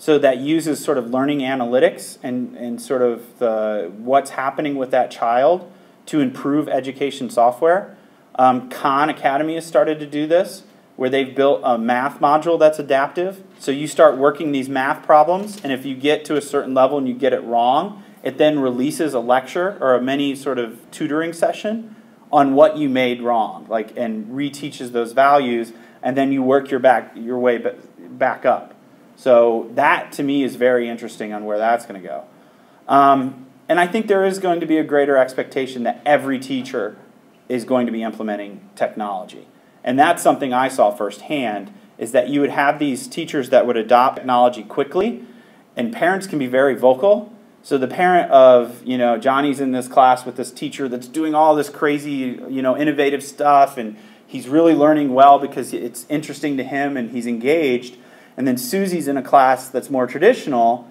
So that uses sort of learning analytics and sort of what's happening with that child to improve education software. Khan Academy has started to do this, where they've built a math module that's adaptive. So you start working these math problems, and if you get to a certain level and you get it wrong, it then releases a lecture or a mini sort of tutoring session on what you made wrong, like, and reteaches those values, and then you work your way back up. So that, to me, is very interesting on where that's going to go. And I think there is going to be a greater expectation that every teacher is going to be implementing technology. And that's something I saw firsthand, is that you would have these teachers that would adopt technology quickly, and parents can be very vocal. So the parent of, you know, Johnny's in this class with this teacher that's doing all this crazy, you know, innovative stuff, and he's really learning well because it's interesting to him and he's engaged. And then Susie's in a class that's more traditional,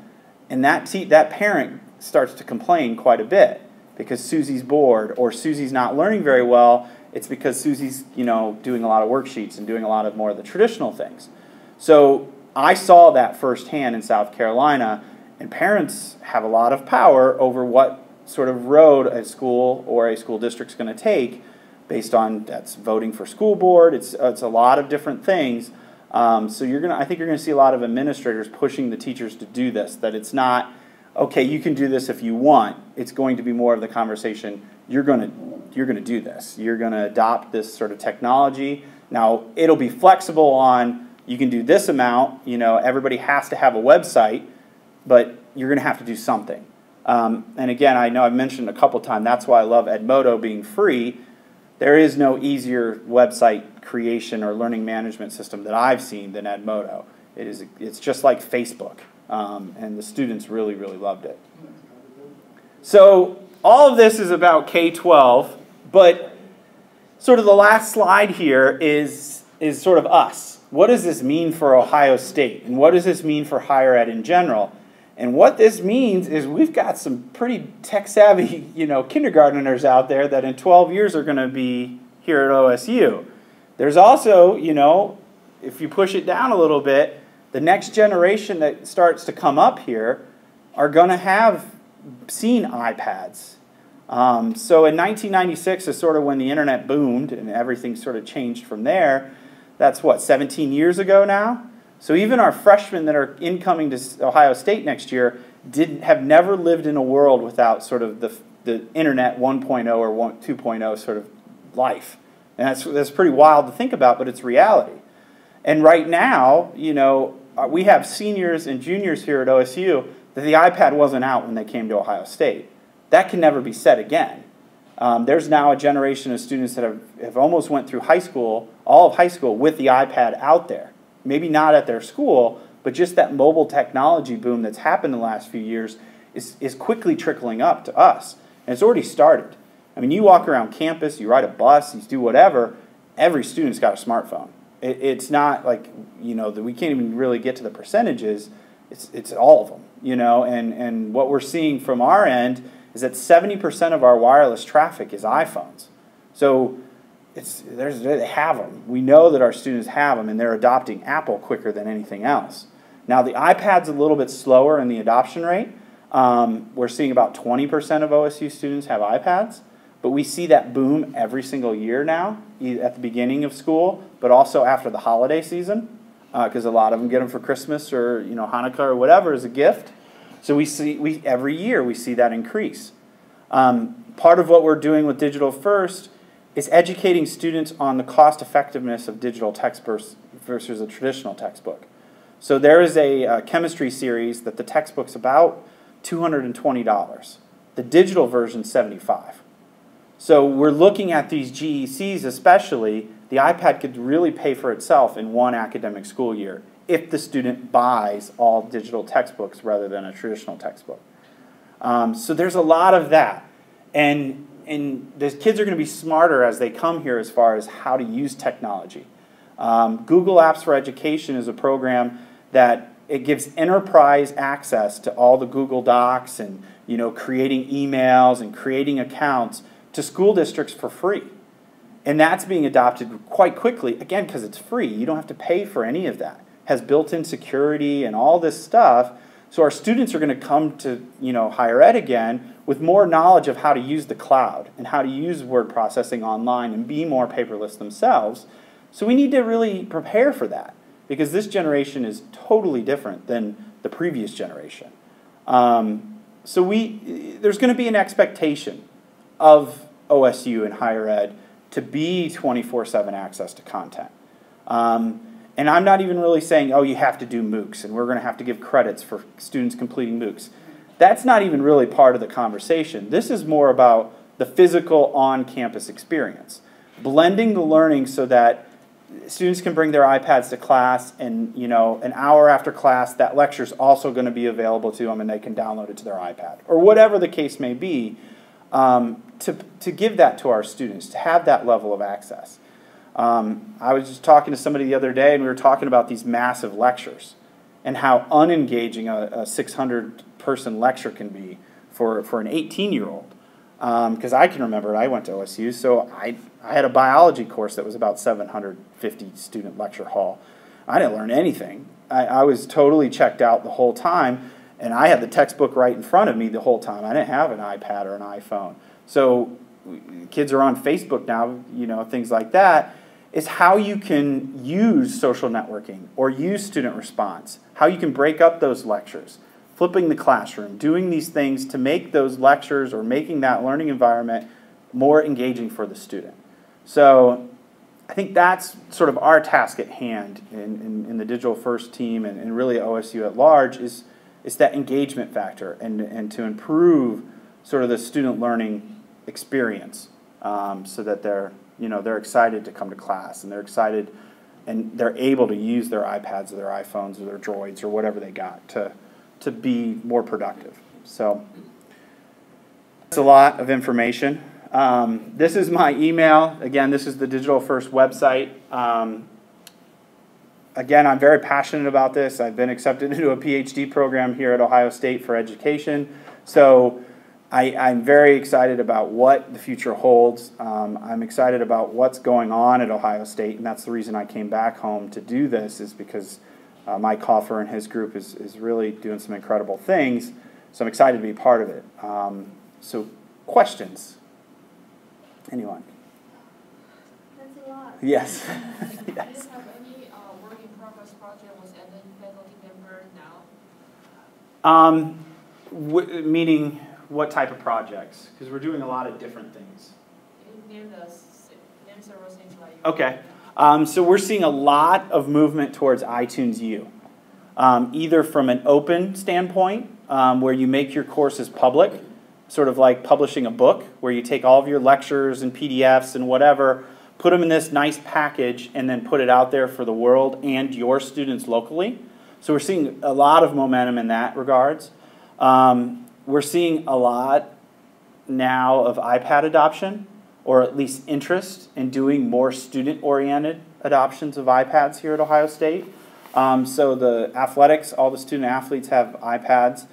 and that parent starts to complain quite a bit because Susie's bored or Susie's not learning very well, it's because Susie's, you know, doing a lot of worksheets and doing a lot of more of the traditional things. So I saw that firsthand in South Carolina, and parents have a lot of power over what sort of road a school or a school district's going to take based on that's voting for school board. It's a lot of different things. So you're gonna, I think you're going to see a lot of administrators pushing the teachers to do this, that it's not, okay, you can do this if you want. It's going to be more of the conversation, you're going to do this. You're going to adopt this sort of technology. Now, it'll be flexible on you can do this amount. You know, everybody has to have a website, but you're going to have to do something. And again, I know I've mentioned a couple times, that's why I love Edmodo being free. There is no easier website creation or learning management system that I've seen than Edmodo. It's just like Facebook, and the students really, really loved it. So all of this is about K-12, but sort of the last slide here is sort of us. What does this mean for Ohio State, and what does this mean for higher ed in general? And what this means is we've got some pretty tech-savvy, you know, kindergartners out there that in 12 years are going to be here at OSU. There's also, you know, if you push it down a little bit, the next generation that starts to come up here are going to have seen iPads. So in 1996 is sort of when the internet boomed and everything sort of changed from there. That's what, 17 years ago now? So even our freshmen that are incoming to Ohio State next year have never lived in a world without sort of the internet 1.0 or 2.0 sort of life. And that's pretty wild to think about, but it's reality. And right now, you know, we have seniors and juniors here at OSU that the iPad wasn't out when they came to Ohio State. That can never be said again. There's now a generation of students that have almost went through high school, all of high school, with the iPad out there. Maybe not at their school, but just that mobile technology boom that's happened in the last few years is quickly trickling up to us. And it's already started. I mean, you walk around campus, you ride a bus, you do whatever, every student's got a smartphone. It's not like, you know, that we can't even really get to the percentages. It's all of them, you know, and what we're seeing from our end is that 70% of our wireless traffic is iPhones. So they have them. We know that our students have them, and they're adopting Apple quicker than anything else. Now, the iPad's a little bit slower in the adoption rate. We're seeing about 20% of OSU students have iPads, but we see that boom every single year now, at the beginning of school, but also after the holiday season, because a lot of them get them for Christmas or, you know, Hanukkah or whatever as a gift. So every year we see that increase. Part of what we're doing with Digital First is educating students on the cost effectiveness of digital textbooks versus a traditional textbook. So there is a chemistry series that the textbook's about $220. The digital version's $75. So we're looking at these GECs especially. The iPad could really pay for itself in one academic school year if the student buys all digital textbooks rather than a traditional textbook. So there's a lot of that. And the kids are going to be smarter as they come here as far as how to use technology. Google Apps for Education is a program that it gives enterprise access to all the Google Docs and, you know, creating emails and creating accounts to school districts for free. And that's being adopted quite quickly, again, because it's free. You don't have to pay for any of that. It has built-in security and all this stuff. So our students are going to come to, you know, higher ed again with more knowledge of how to use the cloud and how to use word processing online and be more paperless themselves. So we need to really prepare for that, because this generation is totally different than the previous generation. So there's going to be an expectation of OSU and higher ed to be 24/7 access to content. And I'm not even really saying, oh, you have to do MOOCs, and we're going to have to give credits for students completing MOOCs. That's not even really part of the conversation. This is more about the physical on-campus experience, blending the learning so that students can bring their iPads to class, and, you know, an hour after class, that lecture is also going to be available to them, and they can download it to their iPad, or whatever the case may be, to give that to our students, to have that level of access. I was just talking to somebody the other day, and we were talking about these massive lectures and how unengaging a 600-person lecture can be for an 18-year-old. Because I can remember it. I went to OSU, so I I had a biology course that was about 750 student lecture hall. I didn't learn anything. I was totally checked out the whole time, and I had the textbook right in front of me the whole time. I didn't have an iPad or an iPhone. So kids are on Facebook now, you know, things like that. It's how you can use social networking or use student response, how you can break up those lectures, flipping the classroom, doing these things to make those lectures or making that learning environment more engaging for the student. So I think that's sort of our task at hand in the Digital First team and really OSU at large is it's that engagement factor and to improve sort of the student learning experience so that they're excited to come to class and they're excited and they're able to use their iPads or their iPhones or their Droids or whatever they got to be more productive. So that's a lot of information. This is my email. Again, this is the Digital First website. Again, I'm very passionate about this. I've been accepted into a PhD program here at Ohio State for education. So I'm very excited about what the future holds. I'm excited about what's going on at Ohio State, and that's the reason I came back home to do this is because Mike Hoffer and his group is really doing some incredible things. So I'm excited to be part of it. So questions? Anyone? That's a lot. Yes. Yes. Have any work in progress project with any faculty member now? Meaning what type of projects? Because we're doing a lot of different things. Name several things like you. Okay. So we're seeing a lot of movement towards iTunes U, either from an open standpoint where you make your courses public, sort of like publishing a book where you take all of your lectures and PDFs and whatever, put them in this nice package, and then put it out there for the world and your students locally. So we're seeing a lot of momentum in that regards. We're seeing a lot now of iPad adoption, or at least interest in doing more student-oriented adoptions of iPads here at Ohio State. So the athletics, all the student athletes have iPads.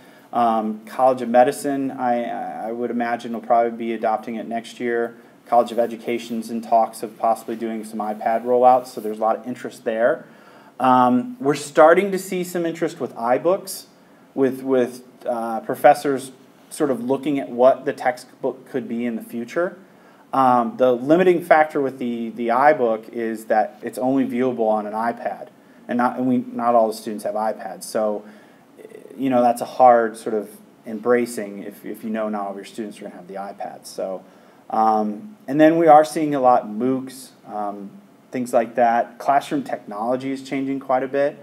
College of Medicine, I would imagine, will probably be adopting it next year. College of Education's in talks of possibly doing some iPad rollouts, so there's a lot of interest there. We're starting to see some interest with iBooks, with professors sort of looking at what the textbook could be in the future. The limiting factor with the iBook is that it's only viewable on an iPad, and not all the students have iPads, so you know, that's a hard sort of embracing if you know not all of your students are going to have the iPads. So, and then we are seeing a lot MOOCs, things like that. Classroom technology is changing quite a bit.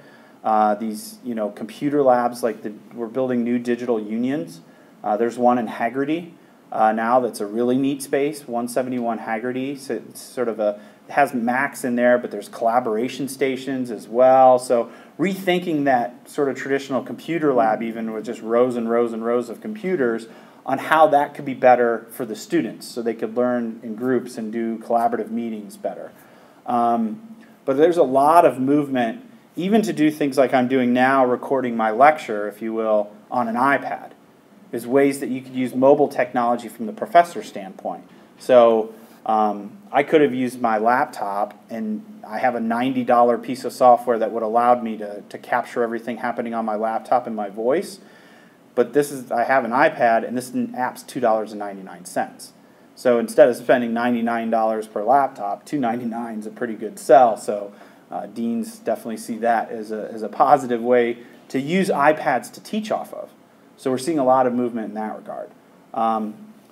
These, you know, computer labs, like we're building new digital unions. There's one in Hagerty now that's a really neat space, 171 Hagerty. So it's sort of it has Macs in there, but there's collaboration stations as well. So rethinking that sort of traditional computer lab, even with just rows and rows and rows of computers, on how that could be better for the students so they could learn in groups and do collaborative meetings better. But there's a lot of movement, even to do things like I'm doing now, recording my lecture, if you will, on an iPad. There's ways that you could use mobile technology from the professor standpoint. So I could have used my laptop, and I have a $90 piece of software that would allowed me to capture everything happening on my laptop and my voice. But this is, I have an iPad, and this app's $2.99. So instead of spending $99 per laptop, $2.99 is a pretty good sell. So deans definitely see that as a positive way to use iPads to teach off of. So we're seeing a lot of movement in that regard.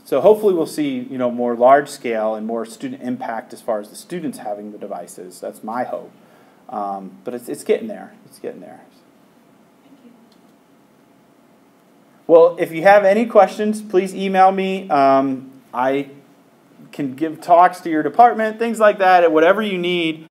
So hopefully we'll see, you know, more large scale and more student impact as far as the students having the devices. That's my hope. But it's getting there. It's getting there. Thank you. Well, if you have any questions, please email me. I can give talks to your department, things like that, whatever you need.